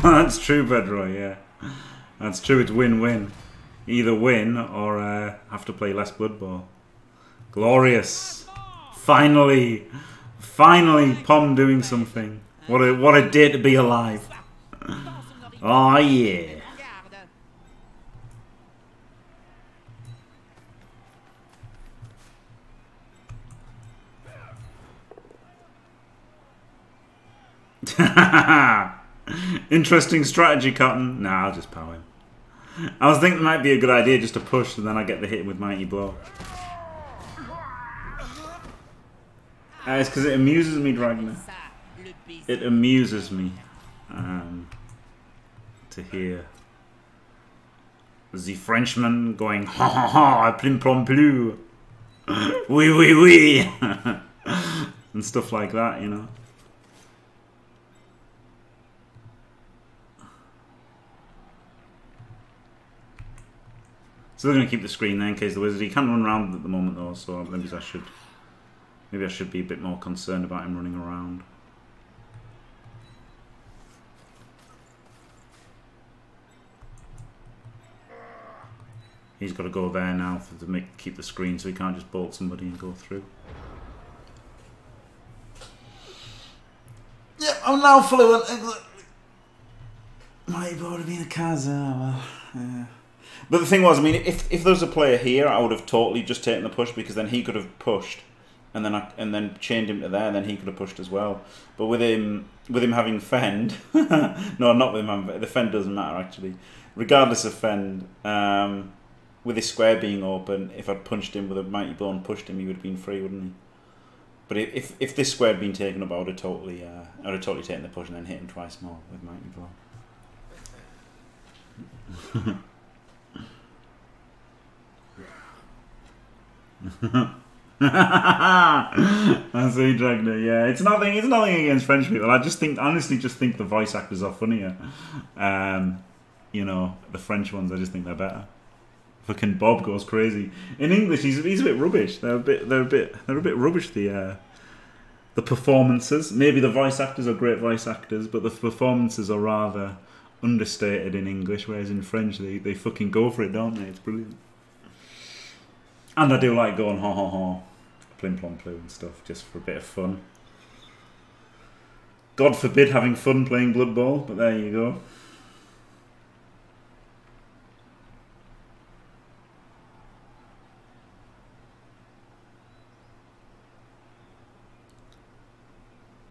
That's true, Pedro, yeah. That's true, it's win-win. Either win or uh, have to play less Blood Bowl. Glorious. Finally. Finally, Pom doing something. What a, what a day to be alive. Oh, yeah. Interesting strategy, Cotton. Nah, I'll just power him. I was thinking it might be a good idea just to push and then I get the hit with Mighty Blow. Uh, it's because it amuses me, Dragna. It amuses me um, to hear the Frenchman going, ha ha ha, plim plom plu, oui, oui, oui, and stuff like that, you know. So they're going to keep the screen there in case the wizard. He can run around at the moment though, so maybe I should, maybe I should be a bit more concerned about him running around. He's got to go there now for to make, keep the screen, so he can't just bolt somebody and go through. Yep, yeah, I'm now fluent. Might have already been a Kaza. Yeah. But the thing was, I mean, if if there was a player here, I would have totally just taken the push because then he could have pushed, and then I, and then chained him to there, and then he could have pushed as well. But with him with him having Fend, no, not with him having, the Fend doesn't matter actually. Regardless of Fend, um, with his square being open, if I'd punched him with a mighty blow and pushed him, he would have been free, wouldn't he? But if if this square had been taken up, I would have totally uh, I would have totally taken the push and then hit him twice more with mighty blow. I see, Dragner. Yeah, it's nothing. It's nothing against French people. I just think, honestly, just think the voice actors are funnier. Um, you know, the French ones. I just think they're better. Fucking Bob goes crazy in English. He's he's a bit rubbish. They're a bit. They're a bit. They're a bit rubbish. The uh, the performances. Maybe the voice actors are great voice actors, but the performances are rather understated in English. Whereas in French, they they fucking go for it, don't they? It's brilliant. And I do like going ha ha ha, plim plom ploo and stuff, just for a bit of fun. God forbid having fun playing Blood Bowl, but there you go.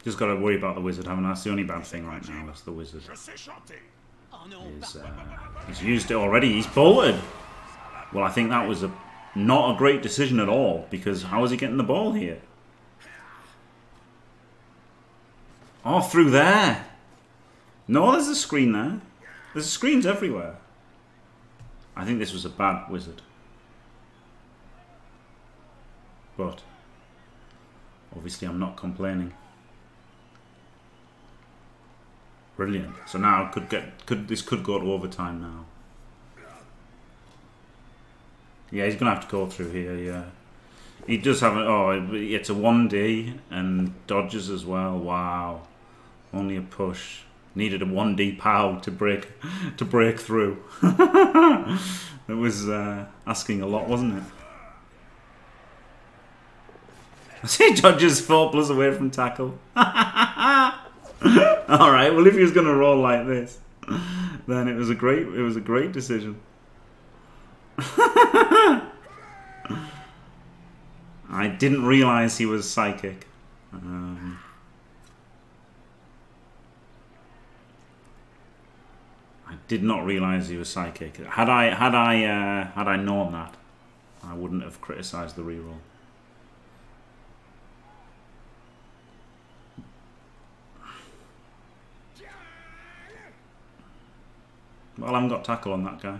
Just gotta worry about the wizard, haven't I? That's the only bad thing right now, that's the wizard. He's, uh, he's used it already, he's bolted! Well, I think that was a... not a great decision at all, because how is he getting the ball here? Oh, through there! No, there's a screen there. There's screens everywhere. I think this was a bad wizard. But, obviously I'm not complaining. Brilliant. So now could get could this could go to overtime now. Yeah, he's going to have to go through here, yeah. He does have... A, oh, it's a one D and dodges as well. Wow. Only a push. Needed a one D pow to break to break through. It was uh, asking a lot, wasn't it? I see dodges four plus away from tackle. Alright, well if he was going to roll like this, then it was a great, it was a great decision. I didn't realise he was psychic. Um, did not realise he was psychic. Had I had I uh, had I known that, I wouldn't have criticised the reroll. Well, I haven't got tackle on that guy.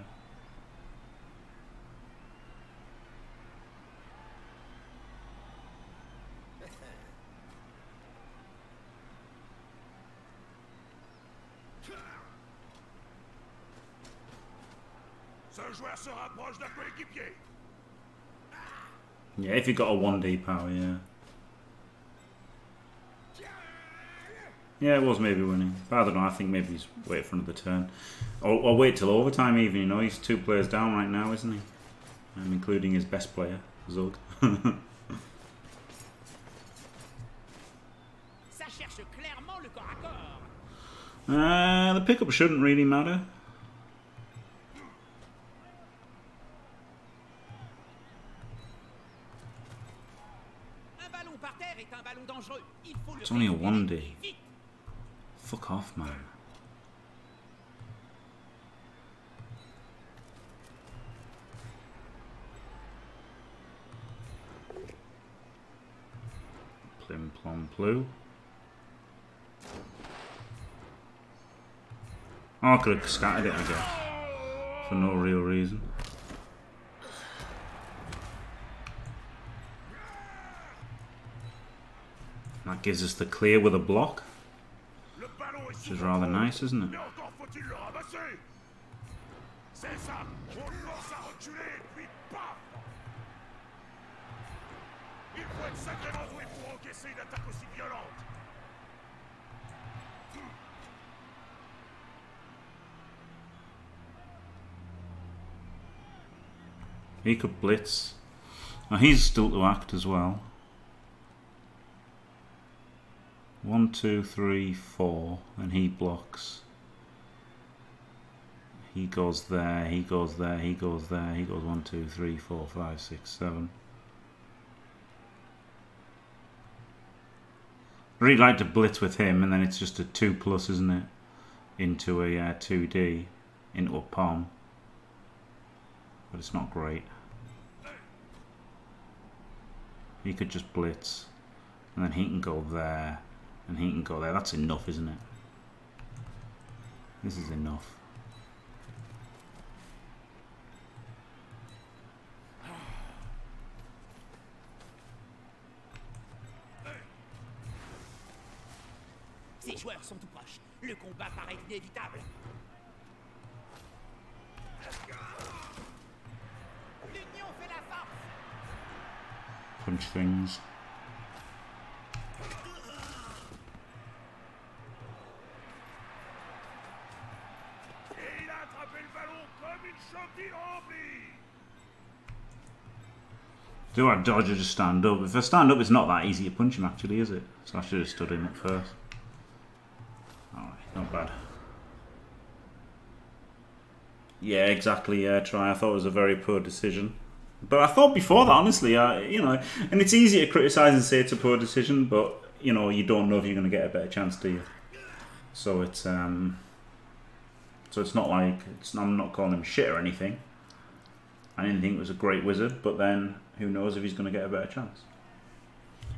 Yeah, if you've got a one D power, yeah. Yeah, it was maybe winning. But I don't know, I think maybe he's wait for another turn. Or, or wait till overtime even, you know. He's two players down right now, isn't he? Um, including his best player, Zug. uh, the pickup shouldn't really matter. It's only a one D. Fuck off, man. Plim plom ploo. Oh, I could have scattered it, I guess. For no real reason. That gives us the clear with a block, which is rather nice, isn't it? He could blitz. Now he's still to act as well. One, two, three, four, and he blocks. He goes there, he goes there, he goes there, he goes one, two, three, four, five, six, seven. I really like to blitz with him, and then it's just a two plus, isn't it? Into a uh, two D, into a palm. But it's not great. He could just blitz, and then he can go there. And he can go there. That's enough, isn't it? This is enough. Ces joueurs sont tout proches. Le combat paraît inévitable. L'union fait la force. Punch things. Do I dodge or just stand up? If I stand up, it's not that easy to punch him, actually, is it? So I should have stood him up first. Alright, not bad. Yeah, exactly, yeah, try. I thought it was a very poor decision. But I thought before that, honestly, I, you know, and it's easy to criticise and say it's a poor decision, but, you know, you don't know if you're going to get a better chance, do you? So it's, um... So it's not like, it's, I'm not calling him shit or anything. I didn't think it was a great wizard, but then who knows if he's going to get a better chance.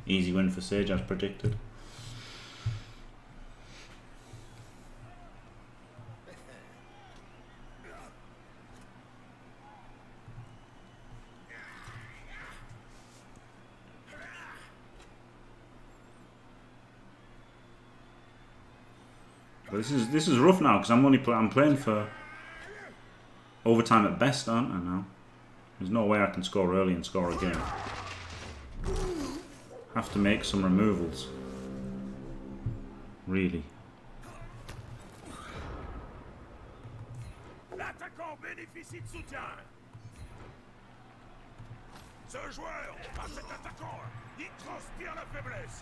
Easy win for Sage, as predicted. But this is this is rough now because I'm only play, I'm playing for overtime at best, aren't I now? There's no way I can score early and score again. Have to make some removals. Really. L'attaquant bénéficie de soutien. Ce joueur, par cet attaquant, il transpire la faiblesse.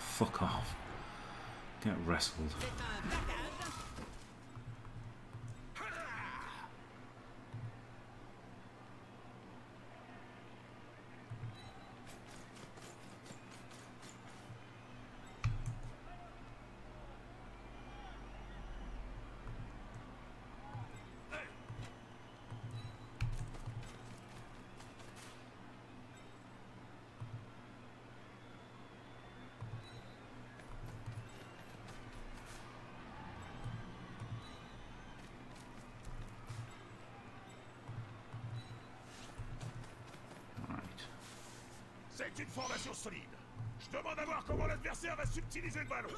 Fuck off. Get wrestled. Avec une formation solide. Je demande à voir comment l'adversaire va subtiliser le ballon.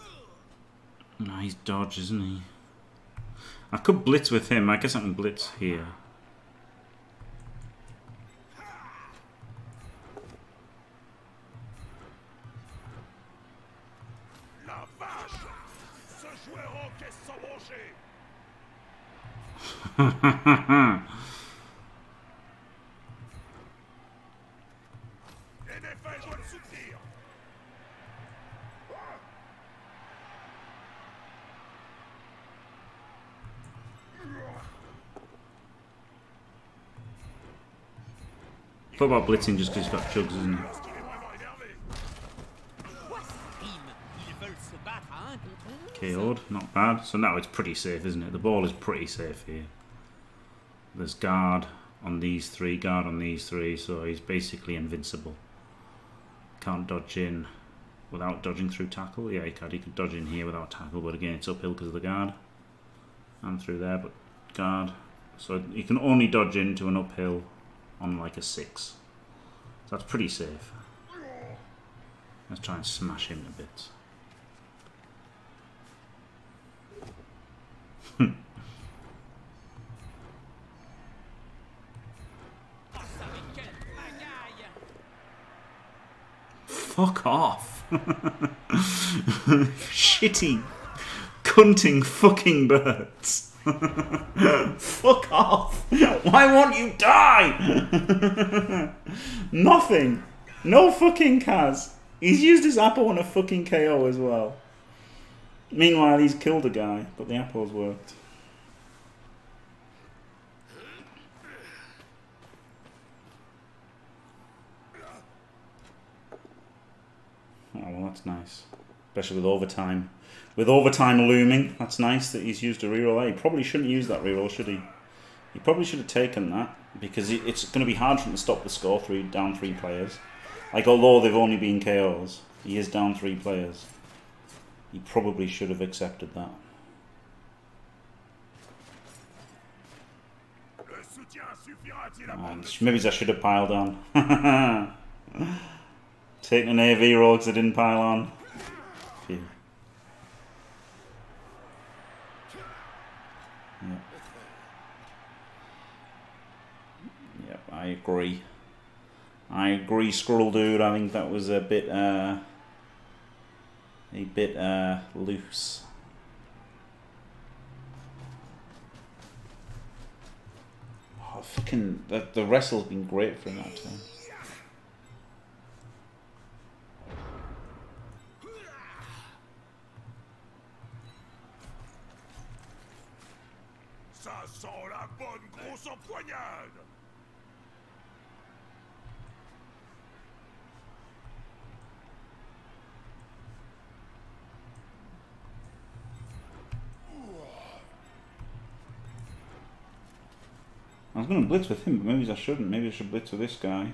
Nice dodge, isn't he? I could blitz with him. I guess I can blitz here. Thought about blitzing just because he's got chugs, isn't he? K O'd, not bad. So now it's pretty safe, isn't it? The ball is pretty safe here. There's guard on these three, guard on these three, so he's basically invincible. Can't dodge in without dodging through tackle. Yeah, he could, he could dodge in here without tackle, but again, it's uphill because of the guard. And through there, but guard. So he can only dodge into an uphill on like a six. So that's pretty safe. Let's try and smash him a bit. Fuck off. Shitty, cunting fucking birds. Fuck off. Why won't you die? Nothing. No fucking Kaz. He's used his apple on a fucking K O as well. Meanwhile, he's killed a guy, but the apple's worked. Oh, well, that's nice. Especially with overtime. With overtime looming, that's nice that he's used a reroll. He probably shouldn't use that reroll, should he? He probably should have taken that, because it's going to be hard for him to stop the score, three, down three players. Like, although they've only been K Os, he is down three players. He probably should have accepted that. And maybe I should have piled on. Taking an A V roll because I didn't pile on. Phew. Yep. Yep, I agree. I agree, Skrull Dude. I think that was a bit, uh, a bit uh, loose. Oh, fucking, the, the wrestle's been great for him that time. I was going to blitz with him, but maybe I shouldn't. Maybe I should blitz with this guy.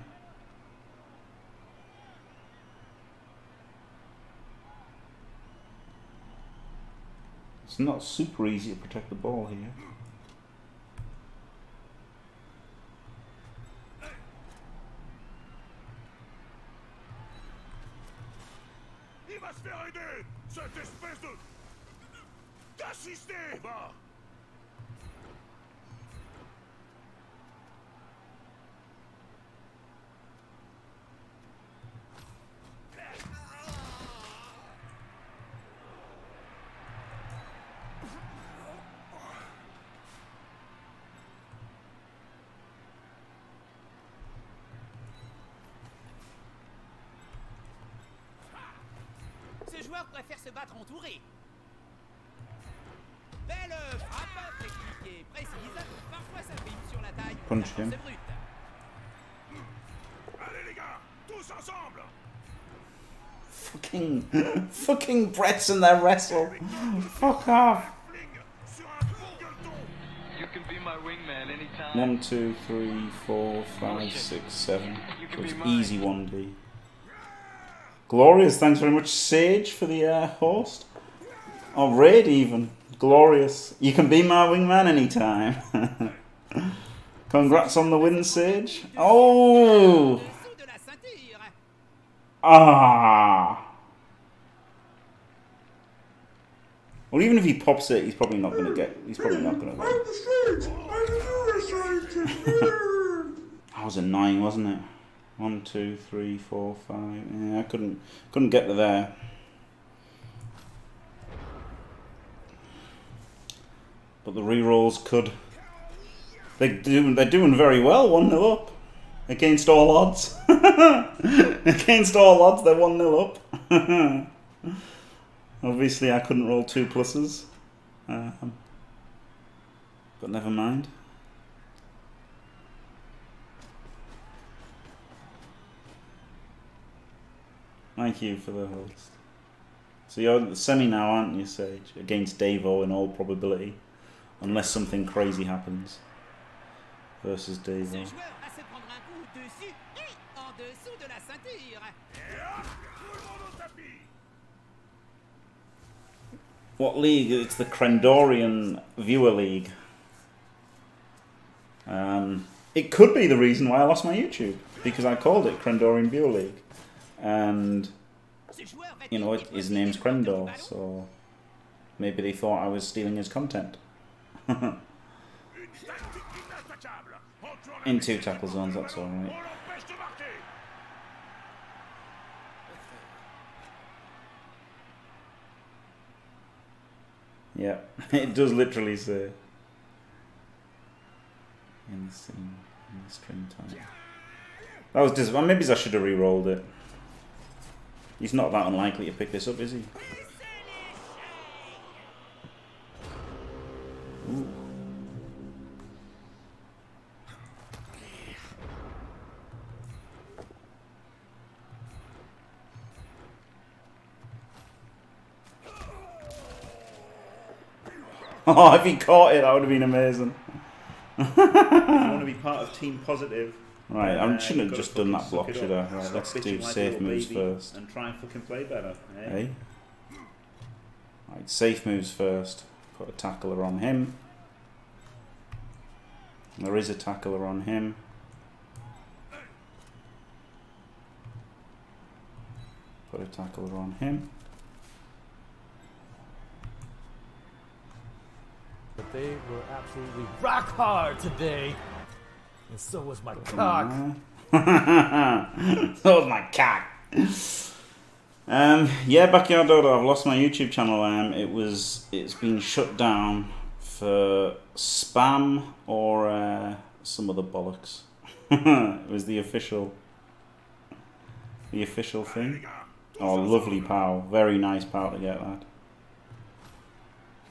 It's not super easy to protect the ball here. Le joueur préfère se battre entouré. Belle frappe, technique et précise. Parfois ça brille sur la taille. C'est brut. Allez les gars, tous ensemble. Fucking, fucking Brets and their wrestle. Fuck off. You can be my wingman anytime. One, two, three, four, five, six, seven. So it's easy one D. Glorious, thanks very much, Sage, for the uh, host. Or oh, Raid, even. Glorious. You can be my wingman anytime. Congrats on the win, Sage. Oh! Ah. Well, even if he pops it, he's probably not going to get. He's probably not going to. I'm the strange. I'm the strange. That was a nine, wasn't it? One, two, three, four, five. Yeah, I couldn't couldn't get to there. But the rerolls could. They do. They're doing very well. One nil up against all odds. Against all odds, they're one nil up. Obviously, I couldn't roll two pluses, um, but never mind. Thank you for the host. So you're at the semi now, aren't you, Sage? Against Davo in all probability, unless something crazy happens. Versus Davo. What league? It's the Crendorian Viewer League. Um, it could be the reason why I lost my YouTube, because I called it Crendorian Viewer League. And, you know, it, his name's Crendor, so maybe they thought I was stealing his content. In two tackle zones, that's all right. Yeah, it does literally say in the scene, in the string time. That was dis- well, maybe I should have re-rolled it. He's not that unlikely to pick this up, is he? Ooh. Oh, if he caught it, that would have been amazing. If you want to be part of Team Positive. Right, I shouldn't have just done that block, should I? Right, let's do safe moves first. And try and fucking play better. Eh? Hey. Right, safe moves first. Put a tackler on him. There is a tackler on him. Put a tackler on him. But they were absolutely rock hard today. And so was my cock. So was my cock. Um, yeah, Backyard Dodo, I've lost my YouTube channel. Um, it was, it's been shut down for spam or uh, some other bollocks. It was the official, the official thing. Oh, lovely pal, very nice pal to get that.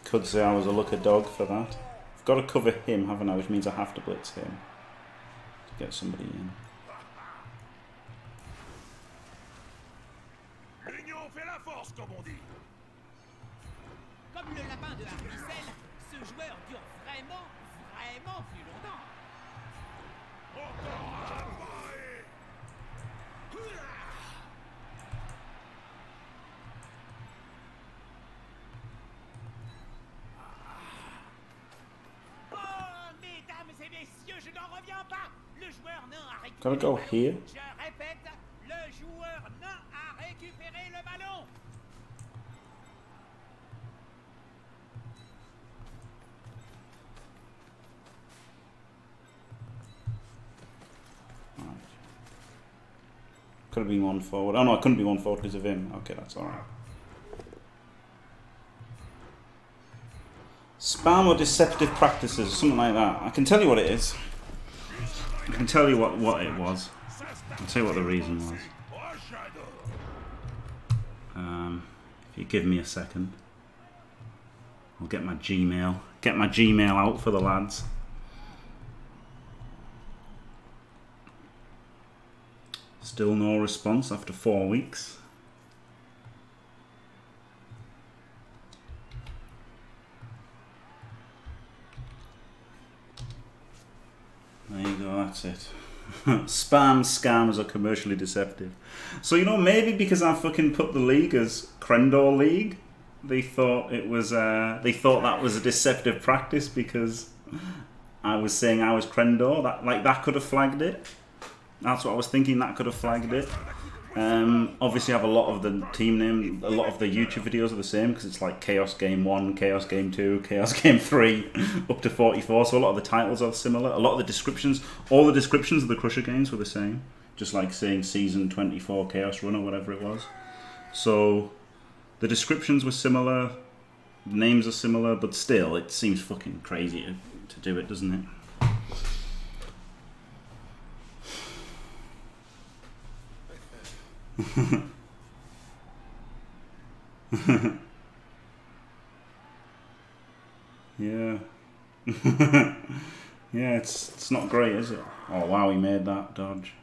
Could say I was a lucky dog for that. I've got to cover him, haven't I? Which means I have to blitz him. Get somebody in. Can I go here? Right. Could have been one forward. Oh no, I couldn't be one forward because of him. Okay, that's alright. Spam or deceptive practices, something like that. I can tell you what it is. I can tell you what, what it was. I'll tell you what the reason was. Um, if you give me a second, I'll get my Gmail. Get my Gmail out for the lads. Still no response after four weeks. There you go, that's it. Spam, scams, are commercially deceptive. So, you know, maybe because I fucking put the league as Crendor League, they thought it was, uh, they thought that was a deceptive practice because I was saying I was Crendor. That, like, that could have flagged it. That's what I was thinking, that could have flagged it. Um, obviously, I have a lot of the team name. A lot of the YouTube videos are the same because it's like Chaos Game One, Chaos Game Two, Chaos Game Three, up to forty-four. So a lot of the titles are similar. A lot of the descriptions, all the descriptions of the Crusher games were the same. Just like saying Season twenty-four Chaos Run or whatever it was. So the descriptions were similar. The names are similar, but still, it seems fucking crazy to, to do it, doesn't it? Yeah. Yeah, it's it's not great, is it? Oh wow, he made that dodge.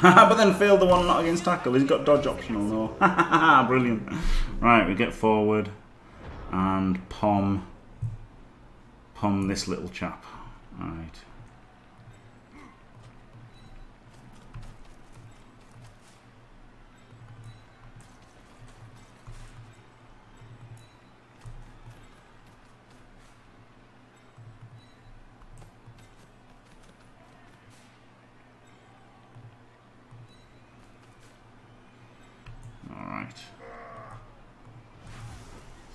But then failed the one not against tackle. He's got dodge optional though. Brilliant. Right, we get forward and pom pom this little chap. Alright.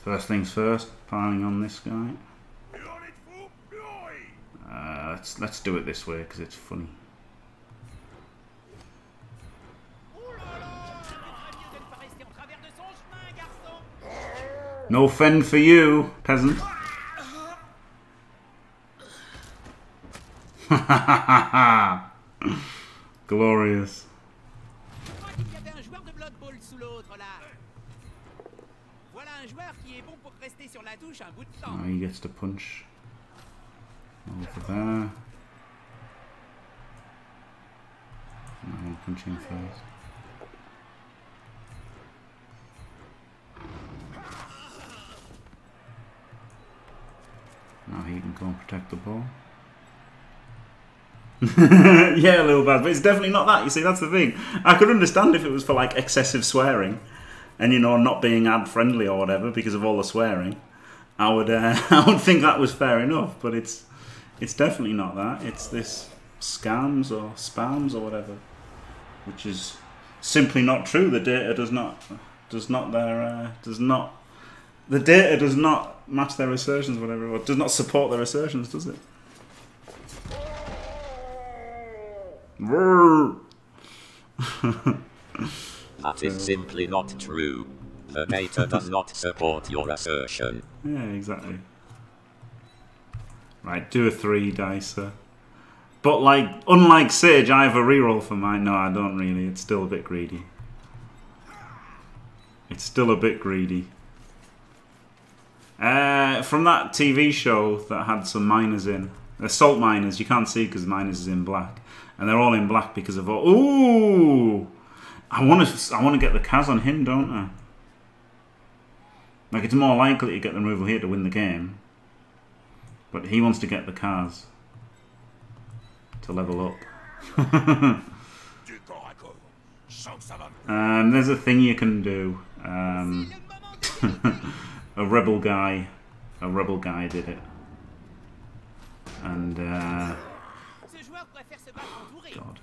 First things first, piling on this guy. Uh, let's let's do it this way because it's funny. No fend for you, peasant. Glorious. Now he gets to punch over there. Now I'm punching first. Now he can go and protect the ball. Yeah, a little bad, but it's definitely not that. You see, that's the thing. I could understand if it was for like excessive swearing. And you know, not being ad friendly or whatever because of all the swearing, I would uh, I would think that was fair enough. But it's it's definitely not that. It's this scams or spams or whatever, which is simply not true. The data does not does not their uh, does not the data does not match their assertions, whatever, or does not support their assertions, does it? That is simply not true. The data does not support your assertion. Yeah, exactly. Right, do a three dicer. But like, unlike Sage, I have a reroll for mine. No, I don't really. It's still a bit greedy. It's still a bit greedy. Uh, from that T V show that had some miners in. Assault miners. You can't see because miners is in black. And they're all in black because of all... Ooh! I want to I want to get the Kaz on him, don't I? Like, it's more likely to get the removal here to win the game. But he wants to get the Kaz to level up. um, there's a thing you can do. Um, a rebel guy, a rebel guy did it. And, uh... God.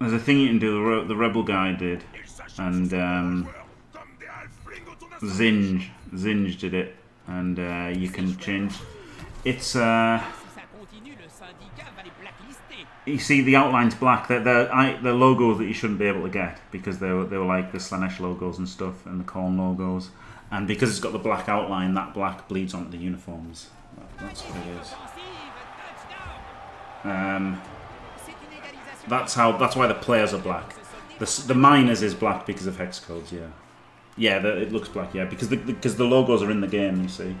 There's a thing you can do, the rebel guy did, and um, Zinj, Zinj did it, and uh, you can change, it's, uh, you see the outline's black, they're, they're, I, they're logos that you shouldn't be able to get, because they were, they were like the Slanesh logos and stuff, and the Khorne logos, and because it's got the black outline, that black bleeds onto the uniforms, that's what it is. Um... That's how. That's why the players are black. The the miners is black because of hex codes. Yeah, yeah. The, it looks black. Yeah, because the because the logos are in the game. You see.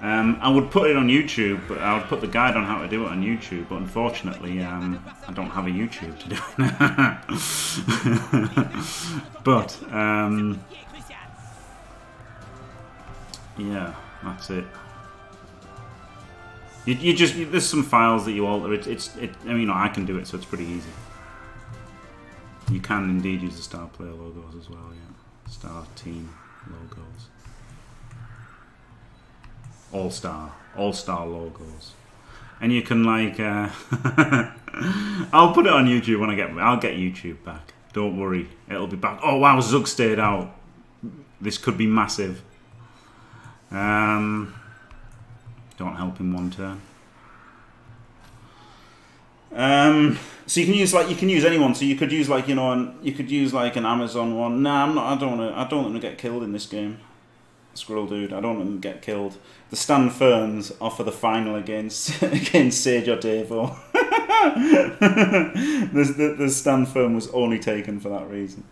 Um, I would put it on YouTube. But I would put the guide on how to do it on YouTube. But unfortunately, um, I don't have a YouTube to do it. But um, yeah, that's it. You, you just you, there's some files that you alter. It, it's it. I mean, you know, I can do it, so it's pretty easy. You can indeed use the star player logos as well. Yeah, star team logos, all star, all star logos. and you can like uh I'll put it on YouTube when I get I'll get YouTube back. Don't worry, it'll be back. Oh wow, Zug stayed out. This could be massive. Um don't help in one turn. Um so you can use like you can use anyone, so you could use like you know an, you could use like an Amazon one. Nah, I'm not I don't wanna I don't want them to get killed in this game. Squirrel dude, I don't want them to get killed. The Stand Ferns are for the final against against Sage or Devo. the, the, the Stand Fern was only taken for that reason.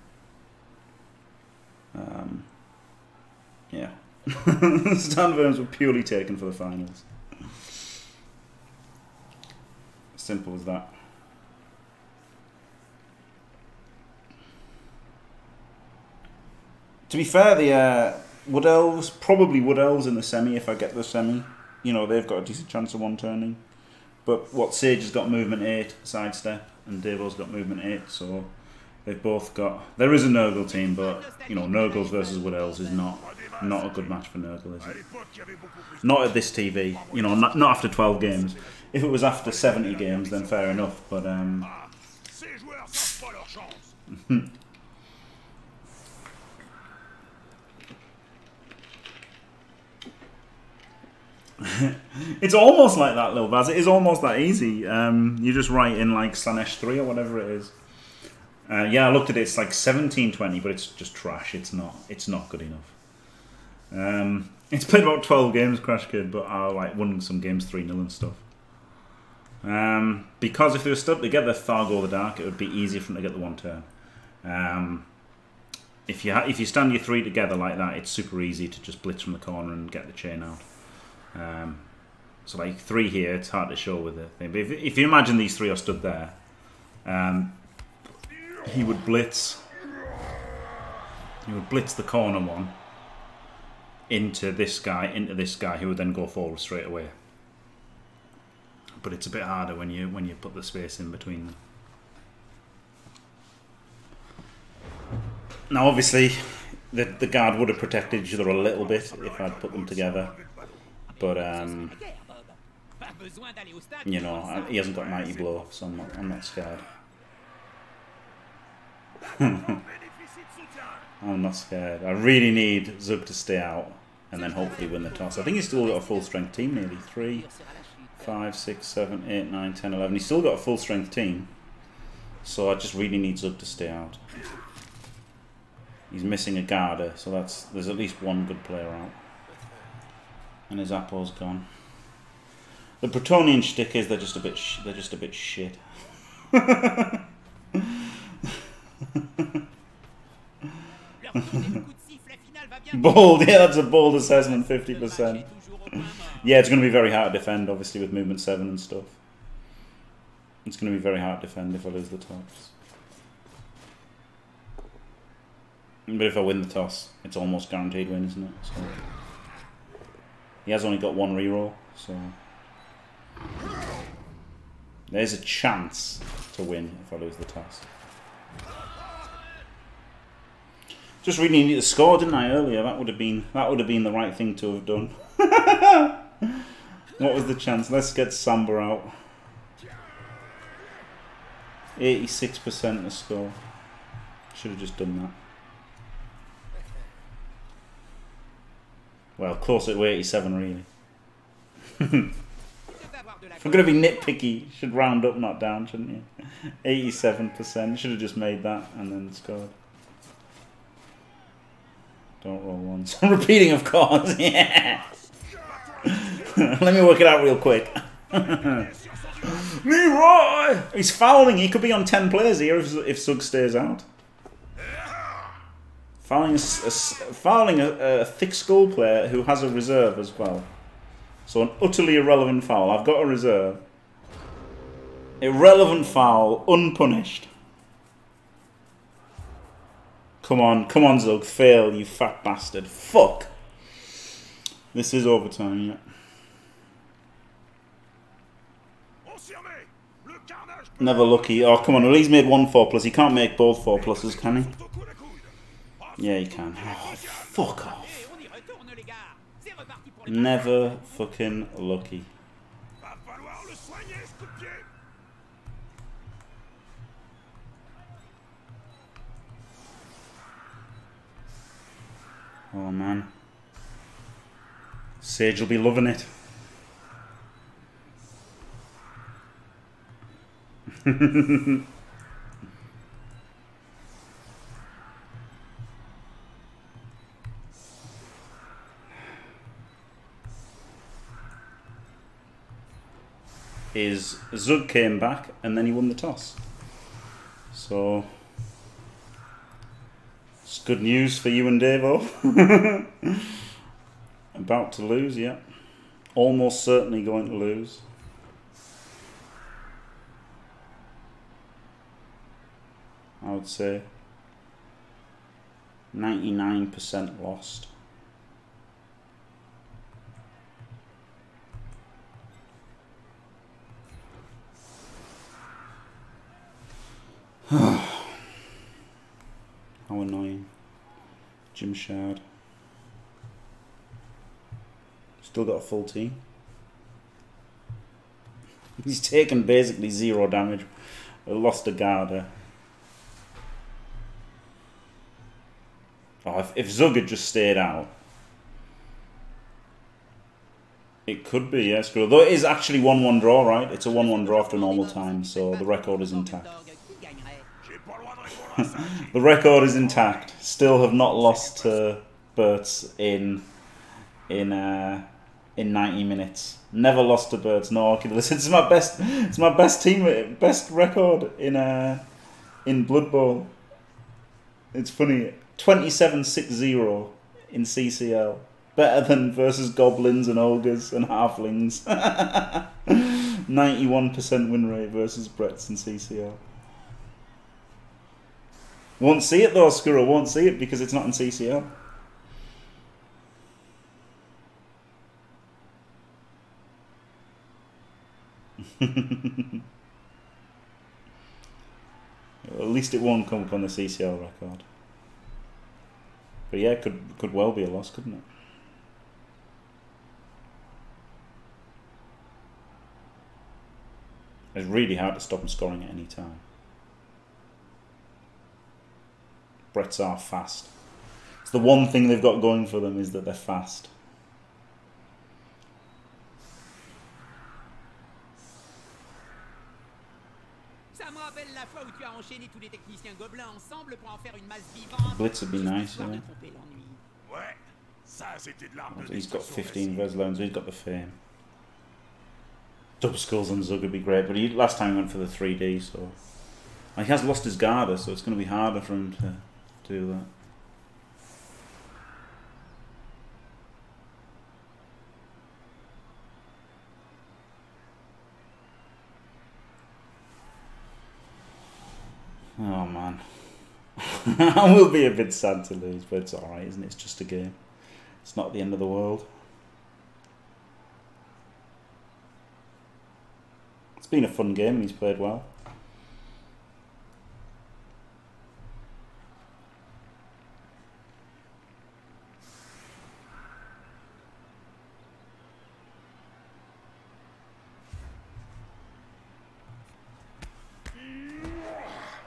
Um Yeah. The Stand Ferns were purely taken for the finals. Simple as that. To be fair, the uh, Wood Elves, probably Wood Elves in the semi, if I get the semi. You know, they've got a decent chance of one-turning. But what, Sage has got movement eight, sidestep, and Devo's got movement eight, so they've both got... There is a Nurgle team, but, you know, Nurgles versus Wood Elves is not not a good match for Nurgle, is it? Not at this T V. You know, not, not after twelve games. If it was after seventy games, then fair enough, but... um It's almost like that, Lil Baz. It is almost that easy. Um, you just write in, like, Slanesh three or whatever it is. Uh, yeah, I looked at it. It's like seventeen twenty, but it's just trash. It's not It's not good enough. Um, it's played about twelve games, Crash Kid, but I like, won some games three nil and stuff. Um, because if they were stuck together, Thargo the Dark, it would be easier for them to get the one turn. Um, if you ha if you stand your three together like that, it's super easy to just blitz from the corner and get the chain out. Um, so like three here, it's hard to show with the thing. But if, if you imagine these three are stood there, um, he would blitz. He would blitz the corner one into this guy, into this guy, who would then go forward straight away. But it's a bit harder when you when you put the space in between them. Now, obviously, the the guard would have protected each other a little bit if I'd put them together. But um, you know, he hasn't got mighty blow, so I'm not I'm not scared. I'm not scared. I really need Zug to stay out and then hopefully win the toss. I think he's still got a full strength team, nearly three, five, six, seven, eight, nine, ten, eleven. He's still got a full strength team, so I just really need Zug to stay out. He's missing a Garda, so that's there's at least one good player out. And his Apple's gone. The Bretonnian shtick is they're just a bit sh they're just a bit shit. Bold, yeah, that's a bold assessment, fifty percent. Yeah, it's going to be very hard to defend, obviously, with movement seven and stuff. It's going to be very hard to defend if I lose the toss. But if I win the toss, it's almost guaranteed win, isn't it? So. He has only got one reroll, so... There's a chance to win if I lose the toss. Just really needed to score, didn't I, earlier? That would have been that would have been the right thing to have done. What was the chance? Let's get Samba out. eighty-six percent to score. Should have just done that. Well, closer to eighty-seven, really. If we're going to be nitpicky, you should round up, not down, shouldn't you? eighty-seven percent. Should have just made that and then scored. Don't roll once. I'm repeating, of course. Yeah. Let me work it out real quick. Leroy! He's fouling. He could be on ten players here if, if Sug stays out. Fouling, a, a, fouling a, a thick skull player who has a reserve as well. So an utterly irrelevant foul. I've got a reserve. Irrelevant foul, unpunished. Come on, come on, Zug, fail, you fat bastard. Fuck. This is overtime, yeah. Never lucky. Oh, come on, well, he's made one four plus. He can't make both four pluses, can he? Yeah, you can. Oh, fuck off. Never fucking lucky. Oh man, Sage will be loving it. Is Zug came back and then he won the toss, so it's good news for you and Davo. About to lose, yeah, almost certainly going to lose. I would say ninety-nine percent lost. How annoying. Jim Shard. Still got a full team. He's taken basically zero damage. I lost a guard there. Oh, if, if Zug had just stayed out, it could be, yes. Yeah, though it is actually one one draw, right? It's a one one draw after normal time, so the record is intact. The record is intact. Still have not lost to uh, Berts in in uh, in ninety minutes. Never lost to Berts. No, it's my best. It's my best team. Best record in uh, in Blood Bowl. It's funny. twenty-seven six zero in C C L. Better than versus goblins and ogres and halflings. ninety-one percent win rate versus Bretts in C C L. Won't see it though, Skura. Won't see it because it's not in C C L. At least it won't come up on the C C L record. But yeah, it could, could well be a loss, couldn't it? It's really hard to stop them scoring at any time. Bretts are fast. It's the one thing they've got going for them is that they're fast. Blitz would be nice, yeah. Oh, he's got fifteen res loans, he's got the fame. Dub Skulls and Zug would be great, but he, last time he went for the three D, so... He has lost his Garda, so it's going to be harder for him to do that. Oh man, I will be a bit sad to lose, but it's alright, isn't it? It's just a game. It's not the end of the world. It's been a fun game and he's played well.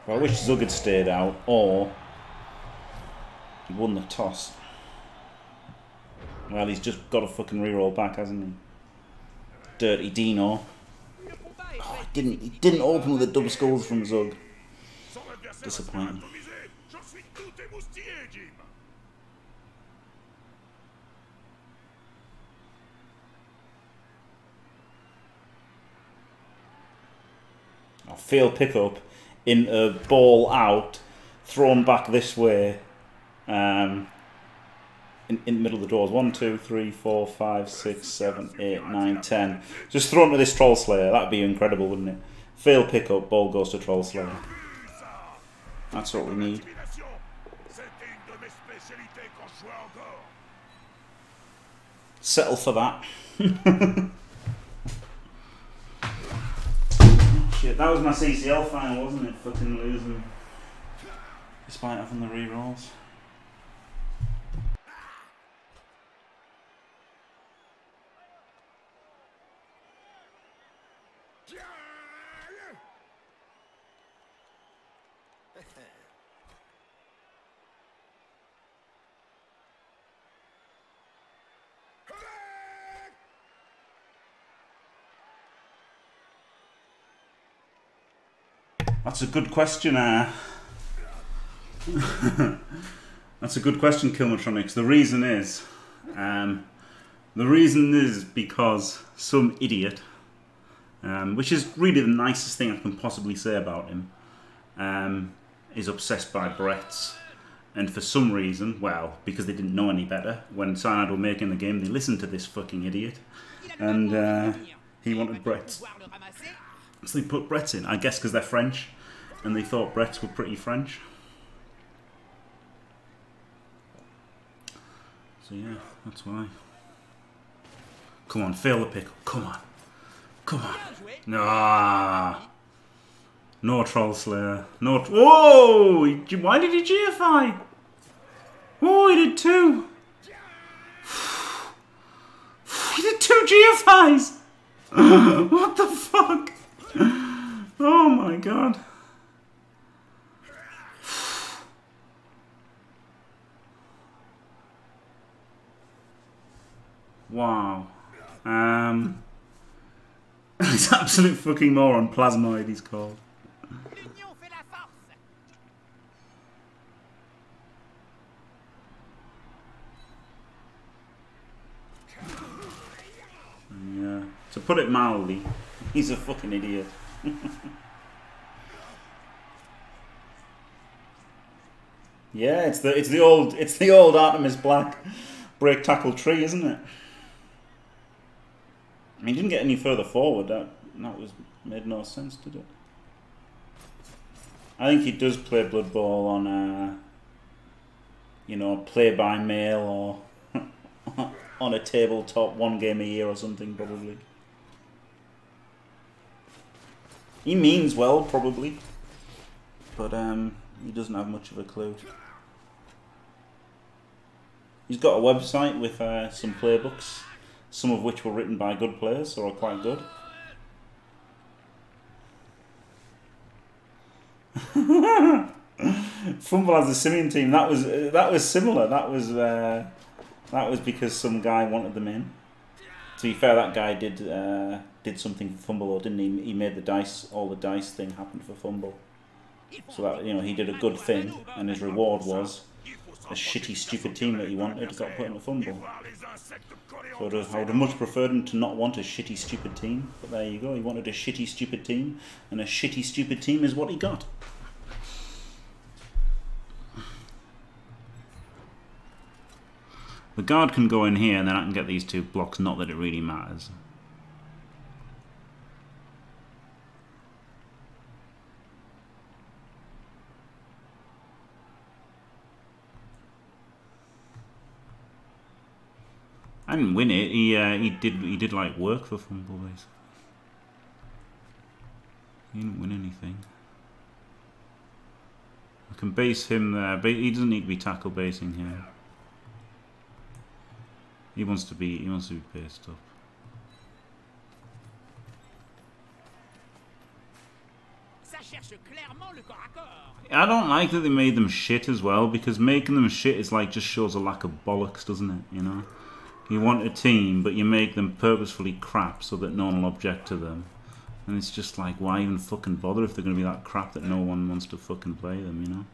I wish Zug had stayed out, or he won the toss. Well, he's just got a fucking reroll back, hasn't he? Dirty Dino. Oh, he didn't, he didn't open with the double skulls from Zug. Disappointing. Oh, failed pickup. In a ball out, thrown back this way, um, in, in the middle of the doors. One, two, three, four, five, six, seven, eight, nine, ten. Just thrown to this Troll Slayer. That'd be incredible, wouldn't it? Fail pickup, ball goes to Troll Slayer. That's what we need. Settle for that. Shit, that was my C C L final, wasn't it? Fucking losing, despite having the re-rolls. That's a good question, uh. That's a good question, Kilmatronics. The reason is, um, the reason is because some idiot, um, which is really the nicest thing I can possibly say about him, um, is obsessed by Bretts. And for some reason, well, because they didn't know any better, when Cyanide were making the game, they listened to this fucking idiot, and uh, he wanted Bretts. So they put Bretts in, I guess because they're French, and they thought Bretts were pretty French. So yeah, that's why. Come on, fail the pickle. Come on. Come on. No. No Troll Slayer. No. Whoa! Why did he G F I? Oh, he did two. He did two G F Is. What the fuck? Oh my god. Wow. Um, it's absolute fucking moron. Plasmoid, he's called. Yeah. To put it mildly, he's a fucking idiot. Yeah, it's the it's the old it's the old Artemis Black break tackle tree, isn't it? He didn't get any further forward. That that was made no sense, did it? I think he does play Blood Bowl on, a, you know, play by mail or on a tabletop one game a year or something probably. He means well probably, but um, he doesn't have much of a clue. He's got a website with uh, some playbooks. Some of which were written by good players, or are quite good. Fumble has the Simeon team. That was uh, that was similar. That was uh, that was because some guy wanted them in. To be fair, that guy did uh, did something for Fumble, or didn't he? He made the dice, all the dice thing happen for Fumble. So that, you know, he did a good thing, and his reward was a shitty, stupid team that he wanted got put in a Fumble. So I'd have, I would have much preferred him to not want a shitty, stupid team. But there you go, he wanted a shitty, stupid team. And a shitty, stupid team is what he got. The guard can go in here and then I can get these two blocks. Not that it really matters. I didn't win it. He uh, he did he did like work for Fumble Boys. He didn't win anything. I can base him there, but he doesn't need to be tackle basing here. He wants to be he wants to be based up. I don't like that they made them shit as well, because making them shit is like just shows a lack of bollocks, doesn't it? You know. You want a team, but you make them purposefully crap so that no one will object to them. And it's just like, why even fucking bother if they're going to be that crap that no one wants to fucking play them, you know?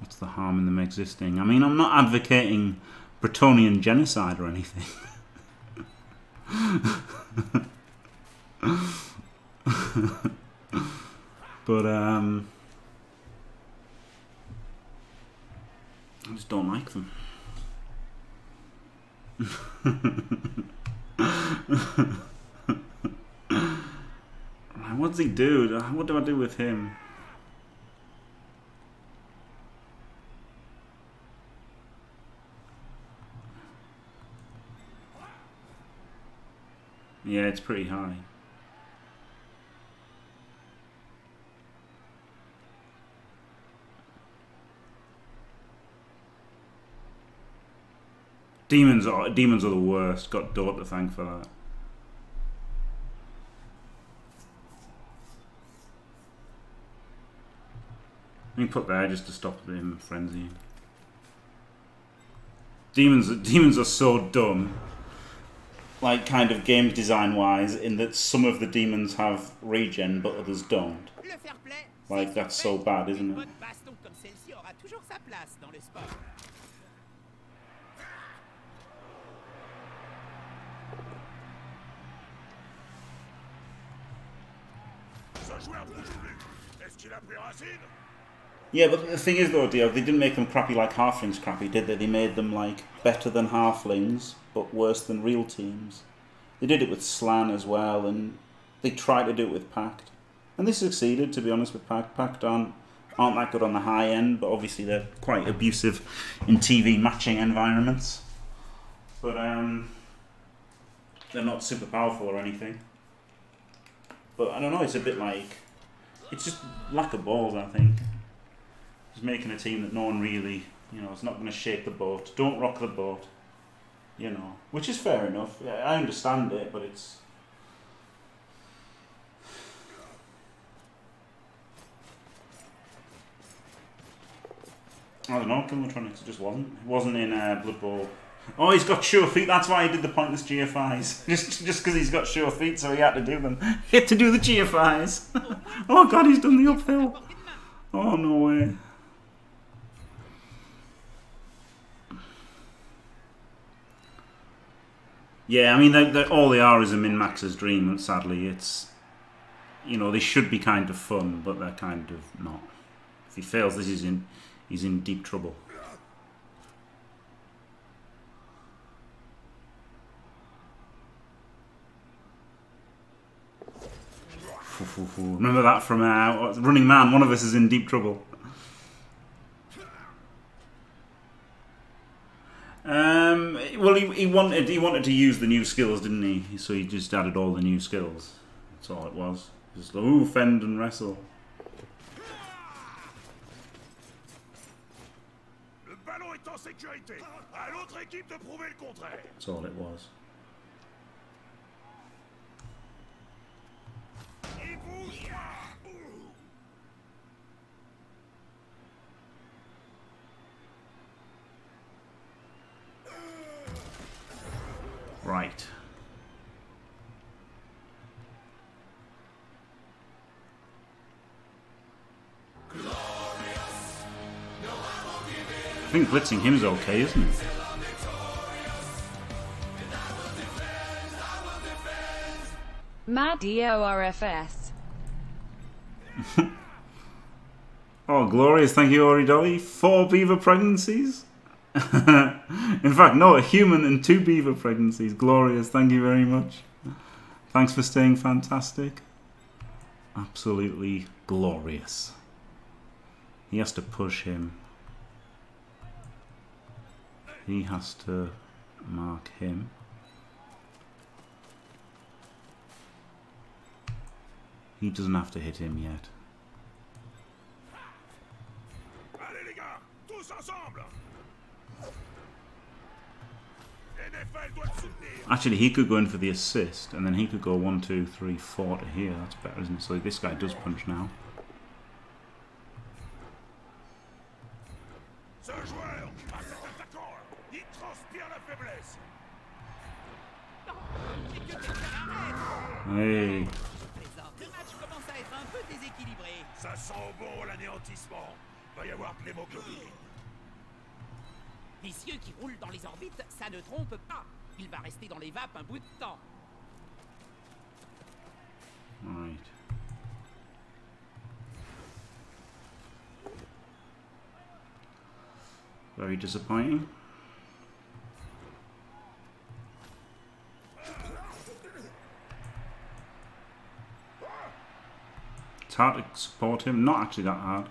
What's the harm in them existing? I mean, I'm not advocating Bretonnian genocide or anything. But, um... I just don't like them. What does he do? What do I do with him? Yeah, it's pretty high. Demons are demons are the worst. Got Dort to thank for that. Let me put there just to stop him frenzying. Demons demons are so dumb. Like, kind of game design wise, in that some of the demons have regen but others don't. Like, that's so bad, isn't it? Yeah, but the thing is though, Dio, they didn't make them crappy like Halflings crappy, did they? They made them, like, better than Halflings, but worse than real teams. They did it with Slan as well, and they tried to do it with Pact. And they succeeded, to be honest, with Pact. Pact aren't, aren't that good on the high end, but obviously they're quite abusive in T V matching environments. But um, they're not super powerful or anything. But I don't know, it's a bit like... It's just lack of balls, I think. Just making a team that no one really, you know, it's not going to shake the boat. Don't rock the boat, you know, which is fair enough. Yeah, I understand it, but it's... I don't know, Kilmatronics just wasn't. It wasn't in uh, Blood Bowl. Oh, he's got sure feet, that's why he did the pointless G F Is. Just just because he's got sure feet, so he had to do them. He had to do the G F Is. Oh God, he's done the uphill. Oh, no way. Yeah, I mean, they're, they're, all they are is a min-max's dream, and sadly, it's, you know, they should be kind of fun, but they're kind of not. If he fails, this is in, he's in deep trouble. Remember that from uh, Running Man, one of us is in deep trouble. Um, well, he, he wanted he wanted to use the new skills, didn't he? So he just added all the new skills. That's all it was. Just, ooh, fend and wrestle. That's all it was. Right. I think blitzing him is okay, isn't it? Mad E O R F S. Oh, glorious. Thank you, Ori Dolly. Four beaver pregnancies? In fact, no, a human and two beaver pregnancies. Glorious. Thank you very much. Thanks for staying fantastic. Absolutely glorious. He has to push him. He has to mark him. He doesn't have to hit him yet. Actually, he could go in for the assist, and then he could go one, two, three, four to here. That's better, isn't it? So this guy does punch now. Hey. Les cieux qui roulent dans les orbites, ça ne trompe pas. Il va rester dans les vapes un bout de temps. Right. Very disappointing. It's hard to support him. Not actually that hard.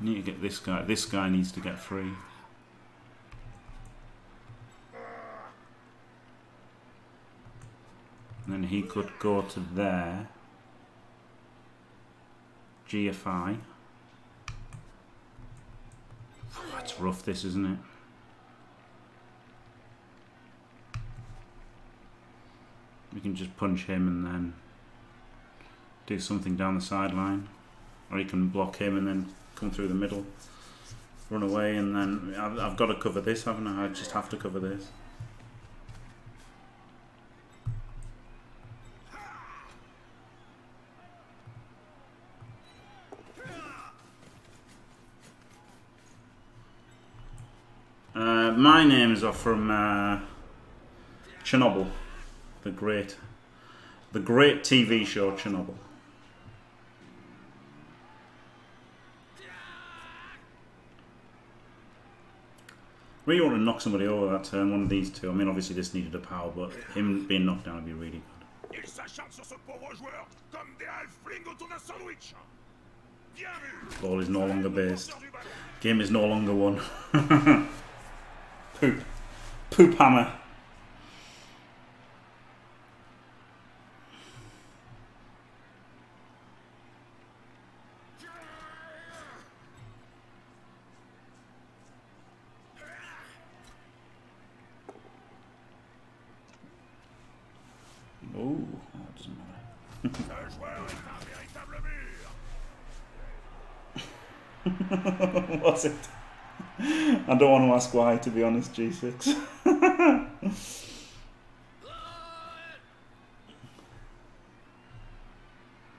Need to get this guy. This guy needs to get free. And then he could go to there. G F I. Oh, it's rough this, isn't it? We can just punch him and then do something down the sideline. Or he can block him and then come through the middle. Run away and then... I've, I've got to cover this, haven't I? I just have to cover this. Uh, my names are from uh, Chernobyl. The great... The great T V show Chernobyl. Really want to knock somebody over that turn, one of these two. I mean, obviously this needed a power, but him being knocked down would be really good. Ball is no longer based. Game is no longer won. Poop. Poop hammer. What's it? I don't want to ask why, to be honest, G six. I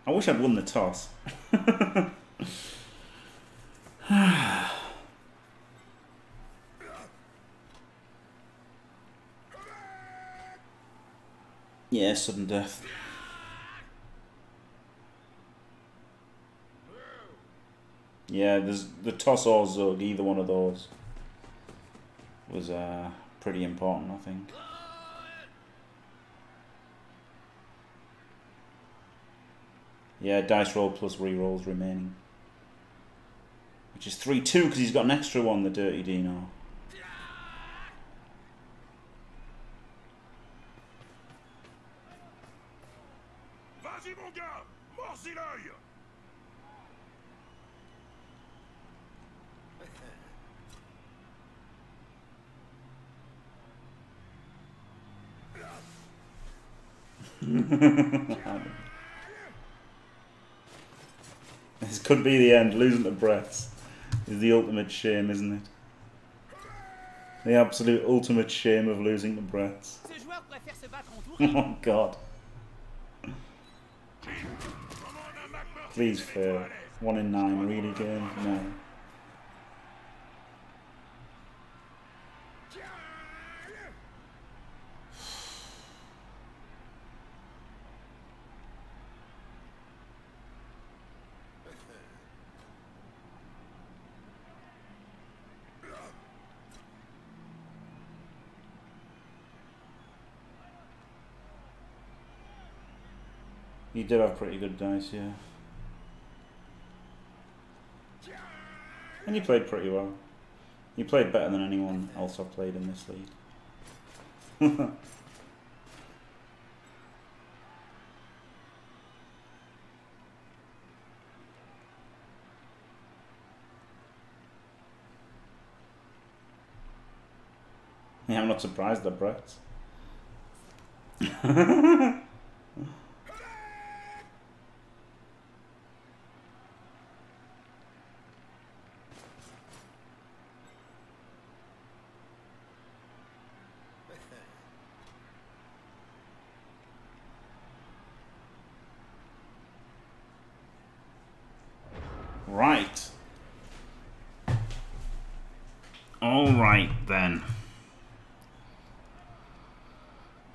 wish I'd won the toss. Yeah, sudden death. Yeah, there's the toss or Zug, either one of those was uh, pretty important, I think. Yeah, dice roll plus rerolls remaining. Which is three two because he's got an extra one, the Dirty Dino. This could be the end. Losing to Brett's is the ultimate shame, isn't it? The absolute ultimate shame of losing to Brett's. Oh God! Please fail. One in nine. Really good. No. He did have pretty good dice, yeah. And he played pretty well. He played better than anyone else I've played in this league. Yeah, I'm not surprised at Brett. Right. All right, then.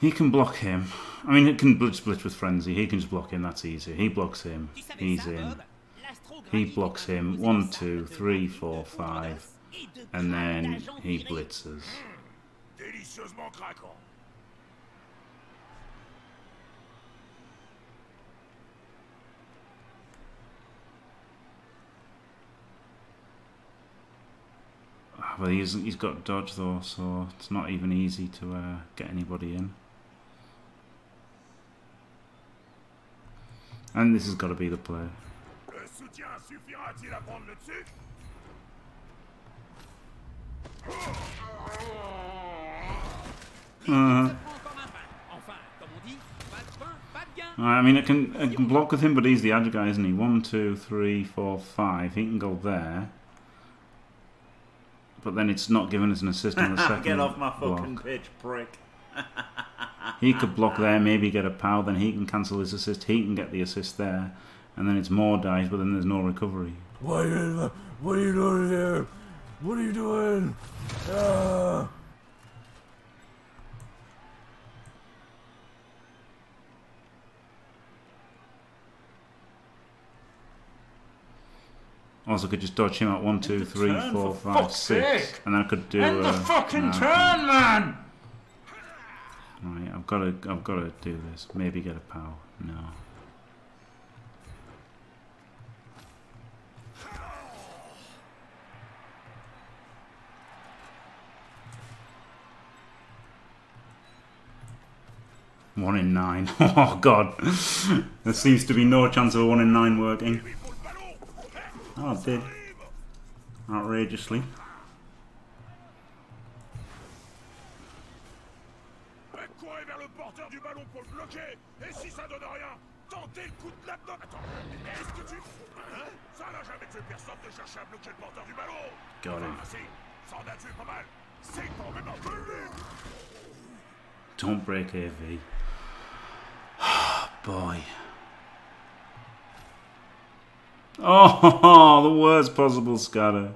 He can block him. I mean, it can blitz blitz with frenzy. He can just block him. That's easy. He blocks him. He's in. He blocks him. One, two, three, four, five. And then he blitzes. Well, he's, he's got dodge though, so it's not even easy to uh, get anybody in. And this has got to be the play. Uh, I mean, I can, I can block with him, but he's the agile guy, isn't he? One, two, three, four, five. He can go there. But then it's not giving us an assist on the second. Get off my fucking block. Pitch, prick. He could block there, maybe get a pow, then he can cancel his assist, he can get the assist there, and then it's more dice, but then there's no recovery. What are you, what are you doing here? What are you doing? Ah. Also, could just dodge him at one, two, three, four, five, six, and then I could do. End the fucking turn, man! Right, I've got to, I've got to do this. Maybe get a power. No. One in nine. Oh God, there seems to be no chance of a one in nine working. Oh, it did. Outrageously. Got him. Don't break A V. Oh, boy. Oh, the worst possible scatter.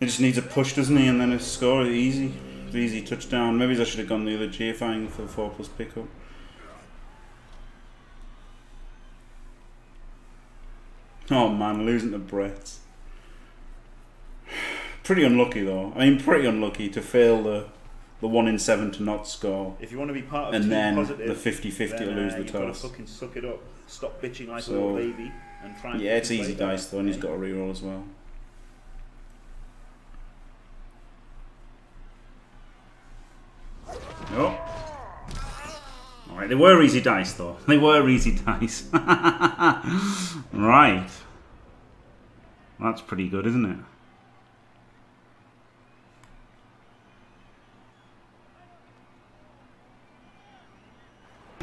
He just needs a push, doesn't he? And then a score, easy, easy touchdown. Maybe I should have gone the other G F I for the four plus pickup. Oh man, losing to Brett. Pretty unlucky though. I mean, pretty unlucky to fail the the one in seven to not score. If you want to be part of and team then positive, the fifty fifty to lose uh, the toss. You've got to fucking suck it up. Stop bitching like so, a little baby. And try and yeah, it's easy dice though, and he's got a reroll as well. Oh. Alright, they were easy dice though. They were easy dice. Right. That's pretty good, isn't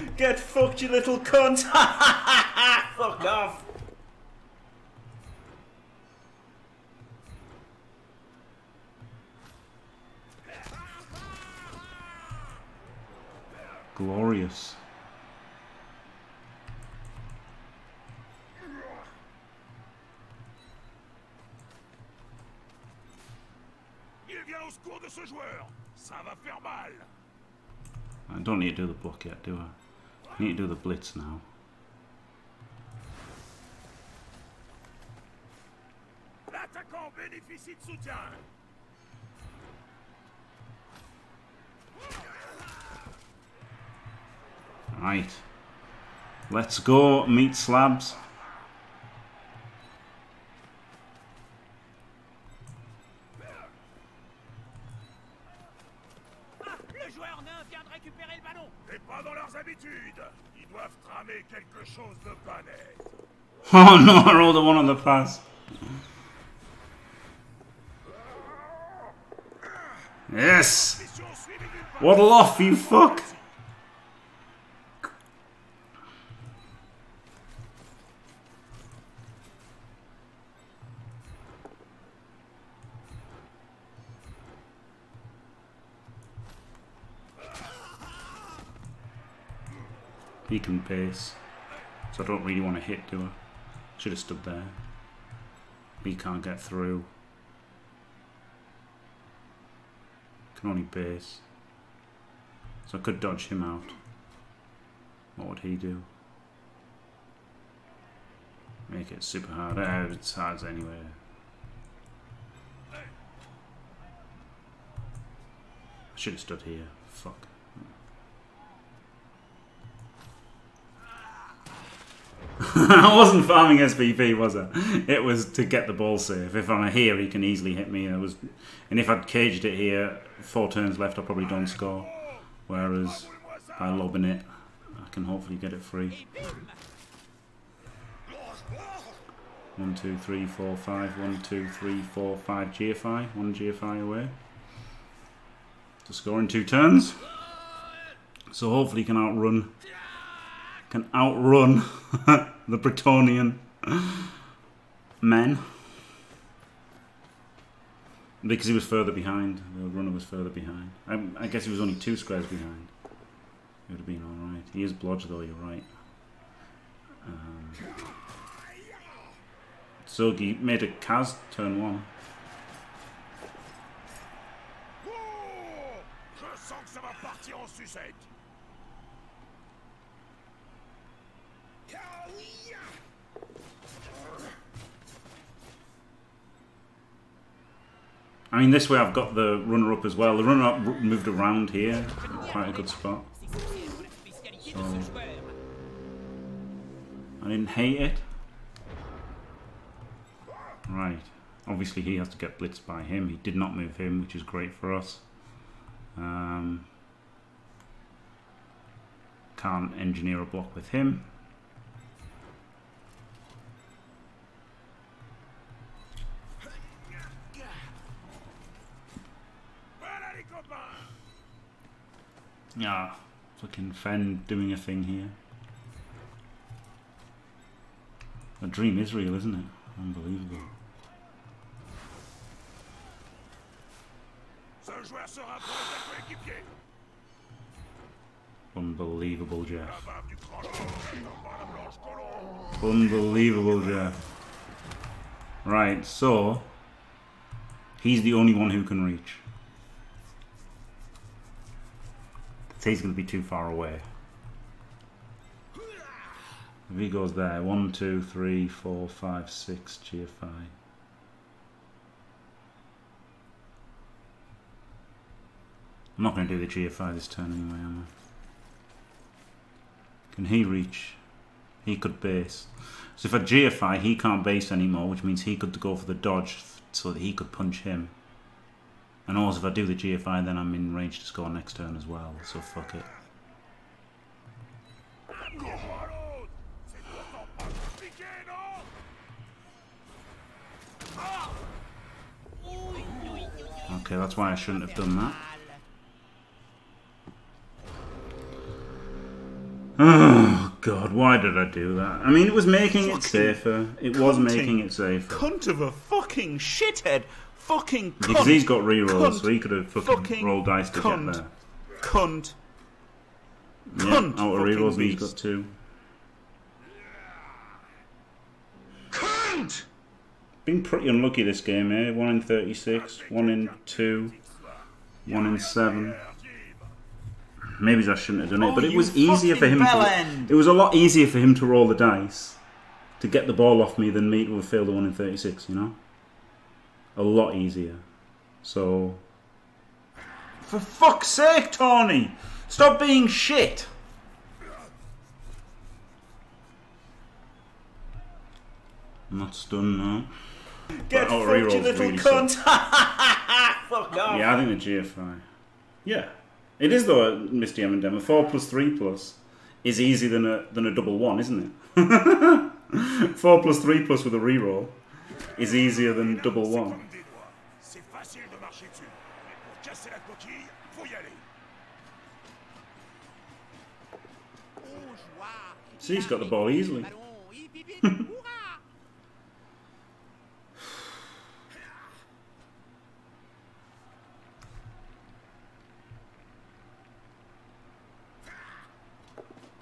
it? Get fucked, you little cunt! Fuck off! Glorious. I don't need to do the block yet, do I? I need to do the blitz now. L'attaquant bénéficie de soutien. Right, let's go meet slabs. Oh no, I rolled a one on the pass. Yes! Waddle off, you fuck! He can pace, so I don't really want to hit, do I? Should have stood there. He can't get through. Can only base. So I could dodge him out. What would he do? Make it super hard. Uh, it's hard as anyway. I should have stood here. Fuck. I wasn't farming S B P, was I? It was to get the ball safe. If I'm here, he can easily hit me. I was, and if I'd caged it here, four turns left, I probably don't score. Whereas by lobbing it, I can hopefully get it free. One, two, three, four, five. One, two, three, four, five. G F I. One G F I away to score in two turns. So hopefully, he can outrun. Can outrun the Bretonnian men. Because he was further behind. The runner was further behind. I, I guess he was only two squares behind. It would have been alright. He is blodged though, you're right. Um, so he made a Kaz turn one. I mean, this way I've got the runner-up as well. The runner-up moved around here. Quite a good spot. So I didn't hate it. Right. Obviously, he has to get blitzed by him. He did not move him, which is great for us. Um, can't engineer a block with him. Ah, fucking Fen doing a thing here. A dream is real, isn't it? Unbelievable. Unbelievable, Jeff. Unbelievable, Jeff. Right, so he's the only one who can reach. So he's going to be too far away. If he goes there, one, two, three, four, five, six, G F I. I'm not going to do the G F I this turn anyway, am I? Can he reach? He could base. So if I G F I, he can't base anymore, which means he could go for the dodge so that he could punch him. And also if I do the G F I, then I'm in range to score next turn as well, so fuck it. Okay, that's why I shouldn't have done that. Oh god, why did I do that? I mean, it was making it safer. It was making it safer. Cunt of a fucking shithead! Fucking cunt. Because he's got rerolls, so he could have fucking, fucking rolled dice to cunt, get there. Cunt. Yeah, cunt. Out of rerolls, he's got two. Cunt. Been pretty unlucky this game here. Eh? One in thirty-six, one in two, one in seven. Maybe I shouldn't have done it, but it was easier for him. To, it was a lot easier for him to roll the dice to get the ball off me than me to have failed the one in thirty-six. You know. A lot easier. So, for fuck's sake, Tony! Stop being shit! I'm not stunned now. Get fucked, you little cunt! Fuck off! Yeah, I think the G F I. Yeah. It is though, Misty M and Dem. A four plus three plus is easier than a, than a double one, isn't it? four plus three plus with a reroll is easier than double one. See, he's got the ball easily.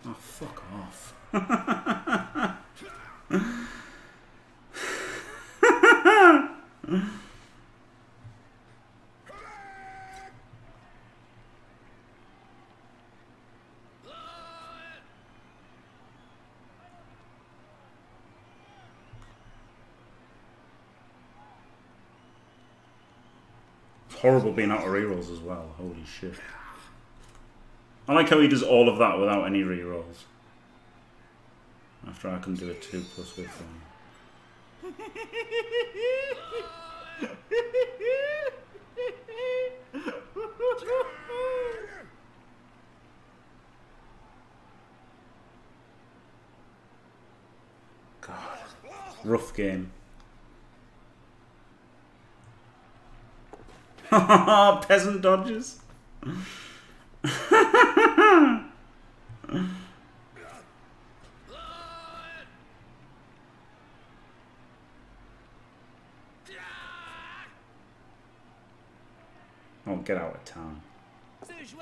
Oh, fuck off. horrible being out of rerolls as well. Holy shit. I like how he does all of that without any rerolls. After I can do a two plus with him. God. Rough game. Peasant dodges. Oh, get out of town.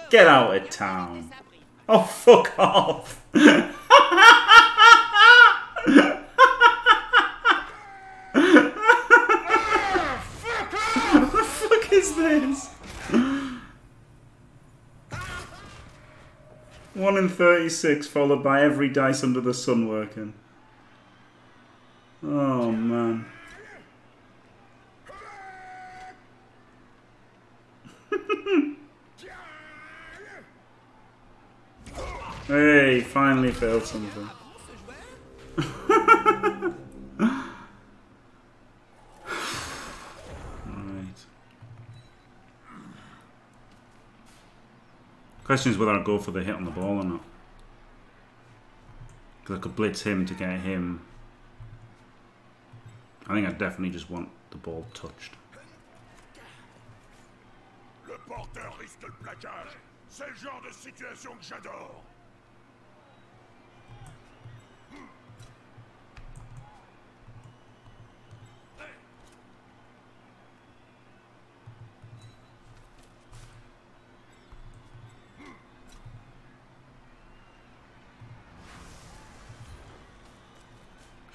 Get out of town. Oh, fuck off. This? One in thirty-six, followed by every dice under the sun working. Oh man. Hey, finally failed something. Question is whether I go for the hit on the ball or not. Because I could blitz him to get him. I think I definitely just want the ball touched. Le porteur risque le plaquage. C'est le genre de situation que j'adore.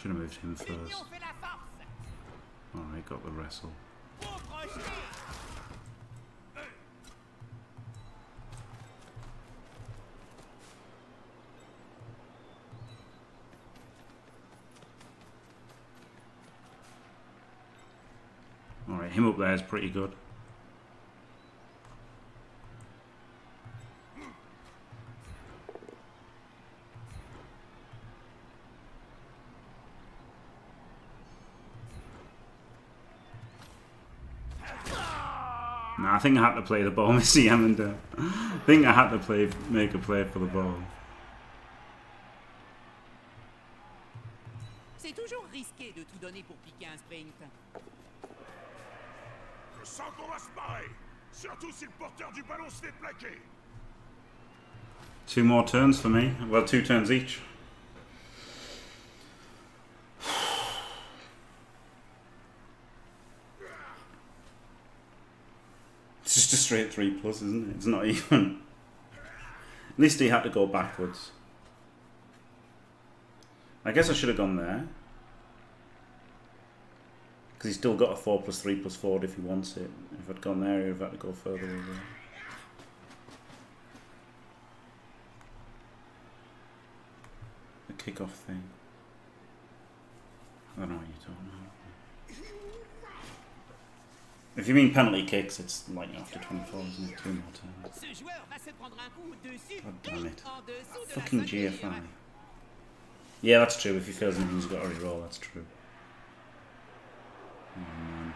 Should have moved him first. Alright, got the wrestle. Alright, him up there is pretty good. I think I had to play the ball, Missy Amanda. I think I had to play, make a play for the ball. C'est toujours risqué de tout donner pour piquer un sprint. Je sens qu'on va se barrer, surtout si le porteur du ballon se fait plaquer. Two more turns for me. Well, two turns each. It's just a straight three plus, isn't it? It's not even. At least he had to go backwards. I guess I should have gone there. Because he's still got a four plus three plus forward if he wants it. If I'd gone there, he would have had to go further over. The kickoff thing. I don't know what you're talking about. If you mean penalty kicks, it's like after twenty-four, isn't it? Two more times. God damn it. Fucking G F I. Yeah, that's true. If he fails anything, he's got to reroll. That's true. Oh, man.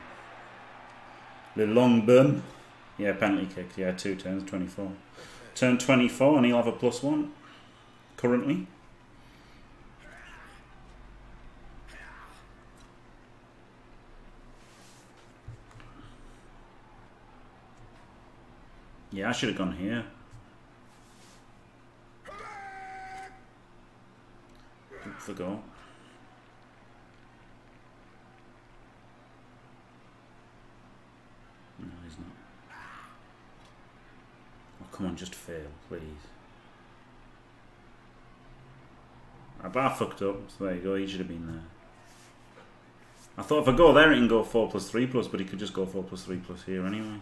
The long burn. Yeah, penalty kicks. Yeah, two turns, twenty-four. Turn twenty-four and he'll have a plus one. Currently. Yeah, I should have gone here. Good for goal. No, he's not. Oh, come on, just fail, please. I bar fucked up, so there you go, he should have been there. I thought if I go there, he can go four plus three plus, but he could just go four plus three plus here anyway.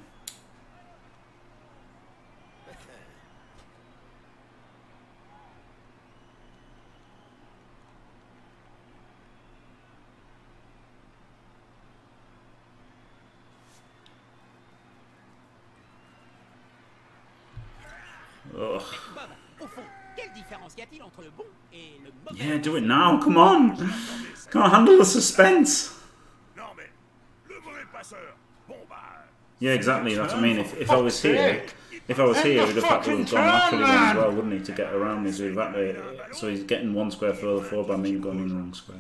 Ugh. Yeah, do it now, come on! Can't handle the suspense! Yeah, exactly, that's what I mean. If, if I was here, if I was here, we'd have had to have gone laterally as well, wouldn't he, to get around me? So, exactly, so he's getting one square for the other four by me going in the wrong square.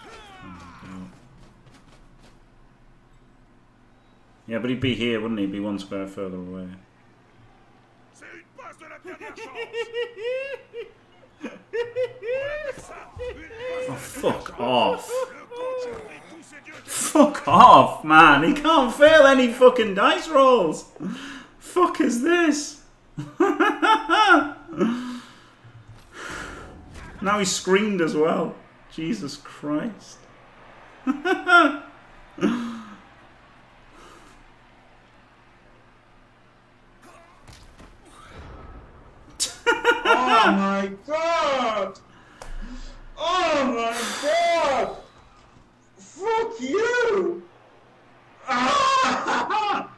Oh, yeah, but he'd be here, wouldn't he? He'd be one square further away. Oh, fuck off. Fuck off, man. He can't fail any fucking dice rolls. Fuck is this? Now he's screamed as well. Jesus Christ. Oh my god! Oh my god! Fuck you! Ah!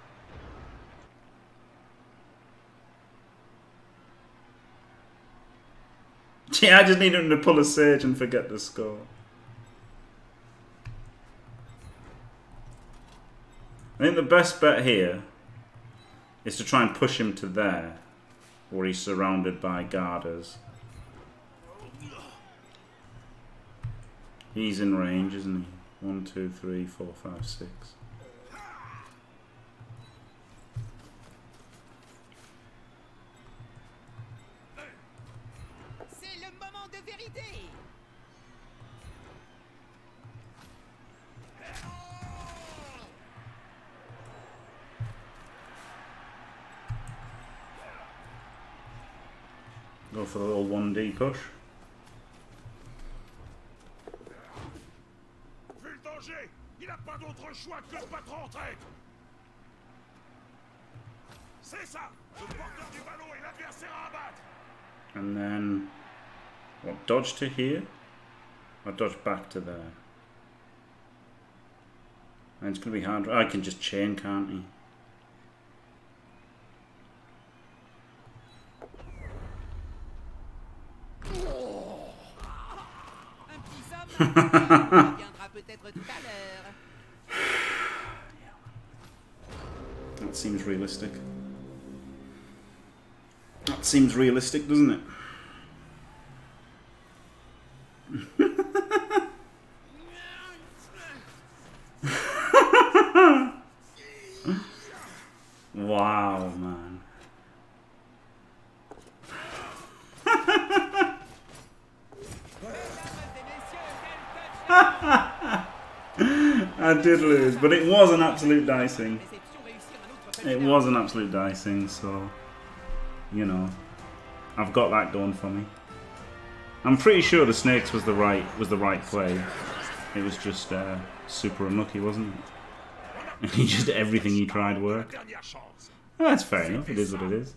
Yeah, I just need him to pull a surge and forget the score. I think the best bet here is to try and push him to there, where he's surrounded by garters. He's in range, isn't he? One, two, three, four, five, six. Go for the little one D push. And then, what, dodge to here? Or dodge back to there? And it's going to be hard. I can just chain, can't he? That seems realistic. That seems realistic, doesn't it? Wow, man. I did lose, but it was an absolute dicing. It was an absolute dicing, so, you know, I've got that going for me. I'm pretty sure the snakes was the right was the right play. It was just uh, super unlucky, wasn't it? He just everything he tried worked. Well, that's fair enough. It is what it is.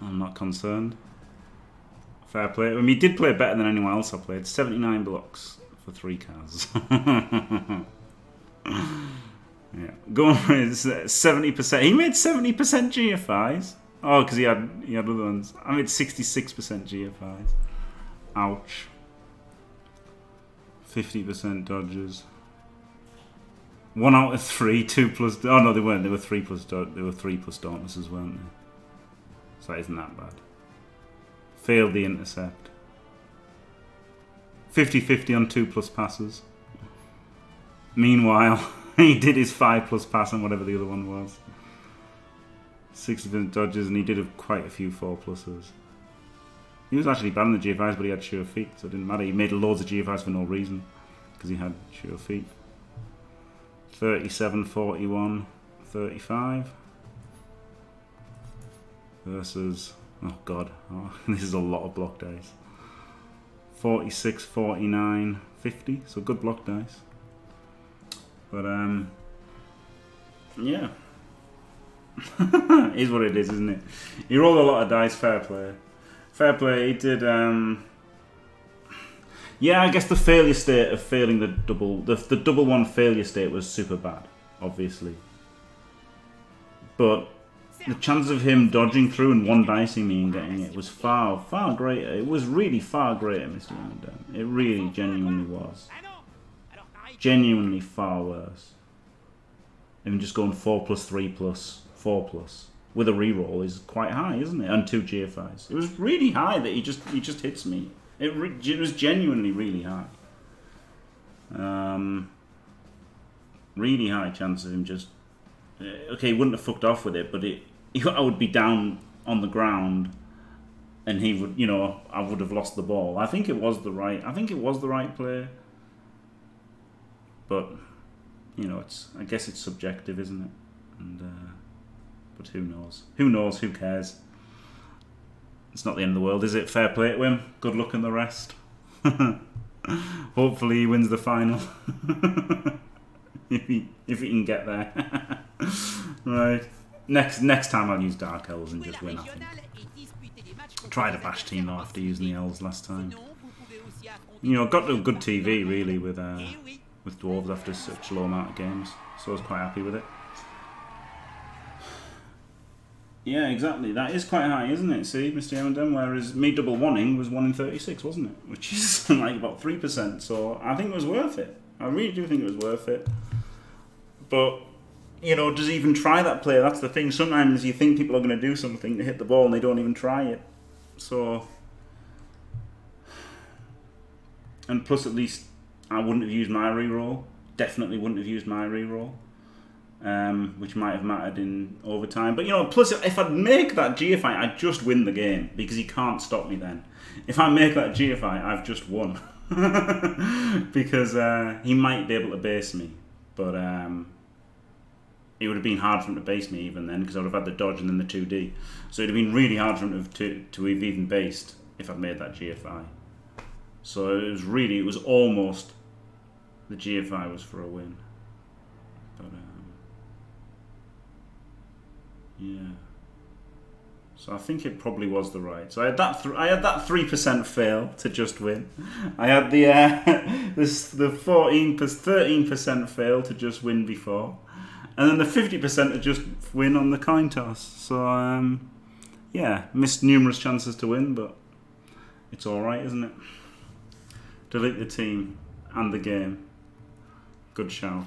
I'm not concerned. Fair play. I mean, he did play better than anyone else I played. seventy-nine blocks for three cars. Yeah, going for his seventy percent. He made seventy percent G F Is. Oh, because he had he had other ones. I made sixty-six percent G F Is. Ouch. fifty percent dodges. One out of three, two plus. Oh no, they weren't. They were three plus. They were three plus Dauntlesses, weren't they? So that isn't that bad. Failed the intercept. fifty fifty on two plus passes. Meanwhile, he did his five plus pass on whatever the other one was. sixty percent dodges, and he did have quite a few four pluses. He was actually bad on the G F Is, but he had sure feet, so it didn't matter. He made loads of G F Is for no reason, because he had sure feet. thirty-seven, forty-one, thirty-five. Versus... oh god, oh, this is a lot of block dice. forty-six, forty-nine, fifty, so good block dice. But, um, yeah. It is what it is, isn't it? He rolled a lot of dice, fair play. Fair play, he did, um... Yeah, I guess the failure state of failing the double, the, the double one failure state was super bad, obviously. But the chance of him dodging through and one-dicing me and getting it was far, far greater. It was really far greater, Mister London. It really genuinely was. Genuinely far worse. Even just going four plus, three plus, four plus with a reroll is quite high, isn't it? And two G F Is. It was really high that he just he just hits me. It, re it was genuinely really high. Um, really high chance of him just... Okay, he wouldn't have fucked off with it, but it, I would be down on the ground, and he would, you know, I would have lost the ball. I think it was the right, I think it was the right play, but you know, it's, I guess it's subjective, isn't it? And uh, but who knows? Who knows? Who cares? It's not the end of the world, is it? Fair play to him. Good luck in the rest. Hopefully, he wins the final. If he, if he can get there. Right. Next next time I'll use Dark Elves and just win, I think. Tried a bash team though after using the Elves last time. You know, got to a good T V really with uh, with Dwarves after such a low amount of games. So I was quite happy with it. Yeah, exactly. That is quite high, isn't it? See, Mister Hamden, whereas me double wanting was one in thirty-six, wasn't it? Which is like about three percent. So I think it was worth it. I really do think it was worth it. But, you know, does he even try that play? That's the thing. Sometimes you think people are going to do something to hit the ball and they don't even try it. So, and plus at least I wouldn't have used my reroll. Definitely wouldn't have used my reroll, um, which might have mattered in overtime. But, you know, plus if I'd make that G F I, I'd just win the game because he can't stop me then. If I make that G F I, I've just won. Because uh, he might be able to base me. But um, it would have been hard for him to base me even then, because I would have had the dodge and then the two D. So it would have been really hard for him to, to have even based if I'd made that G F I. So it was really, it was almost, the G F I was for a win. But, um, yeah. So I think it probably was the right. So I had that. Th I had that three percent fail to just win. I had the uh, this the fourteen per thirteen percent fail to just win before, and then the fifty percent to just win on the coin toss. So um, yeah, missed numerous chances to win, but it's all right, isn't it? Delete the team and the game. Good shout.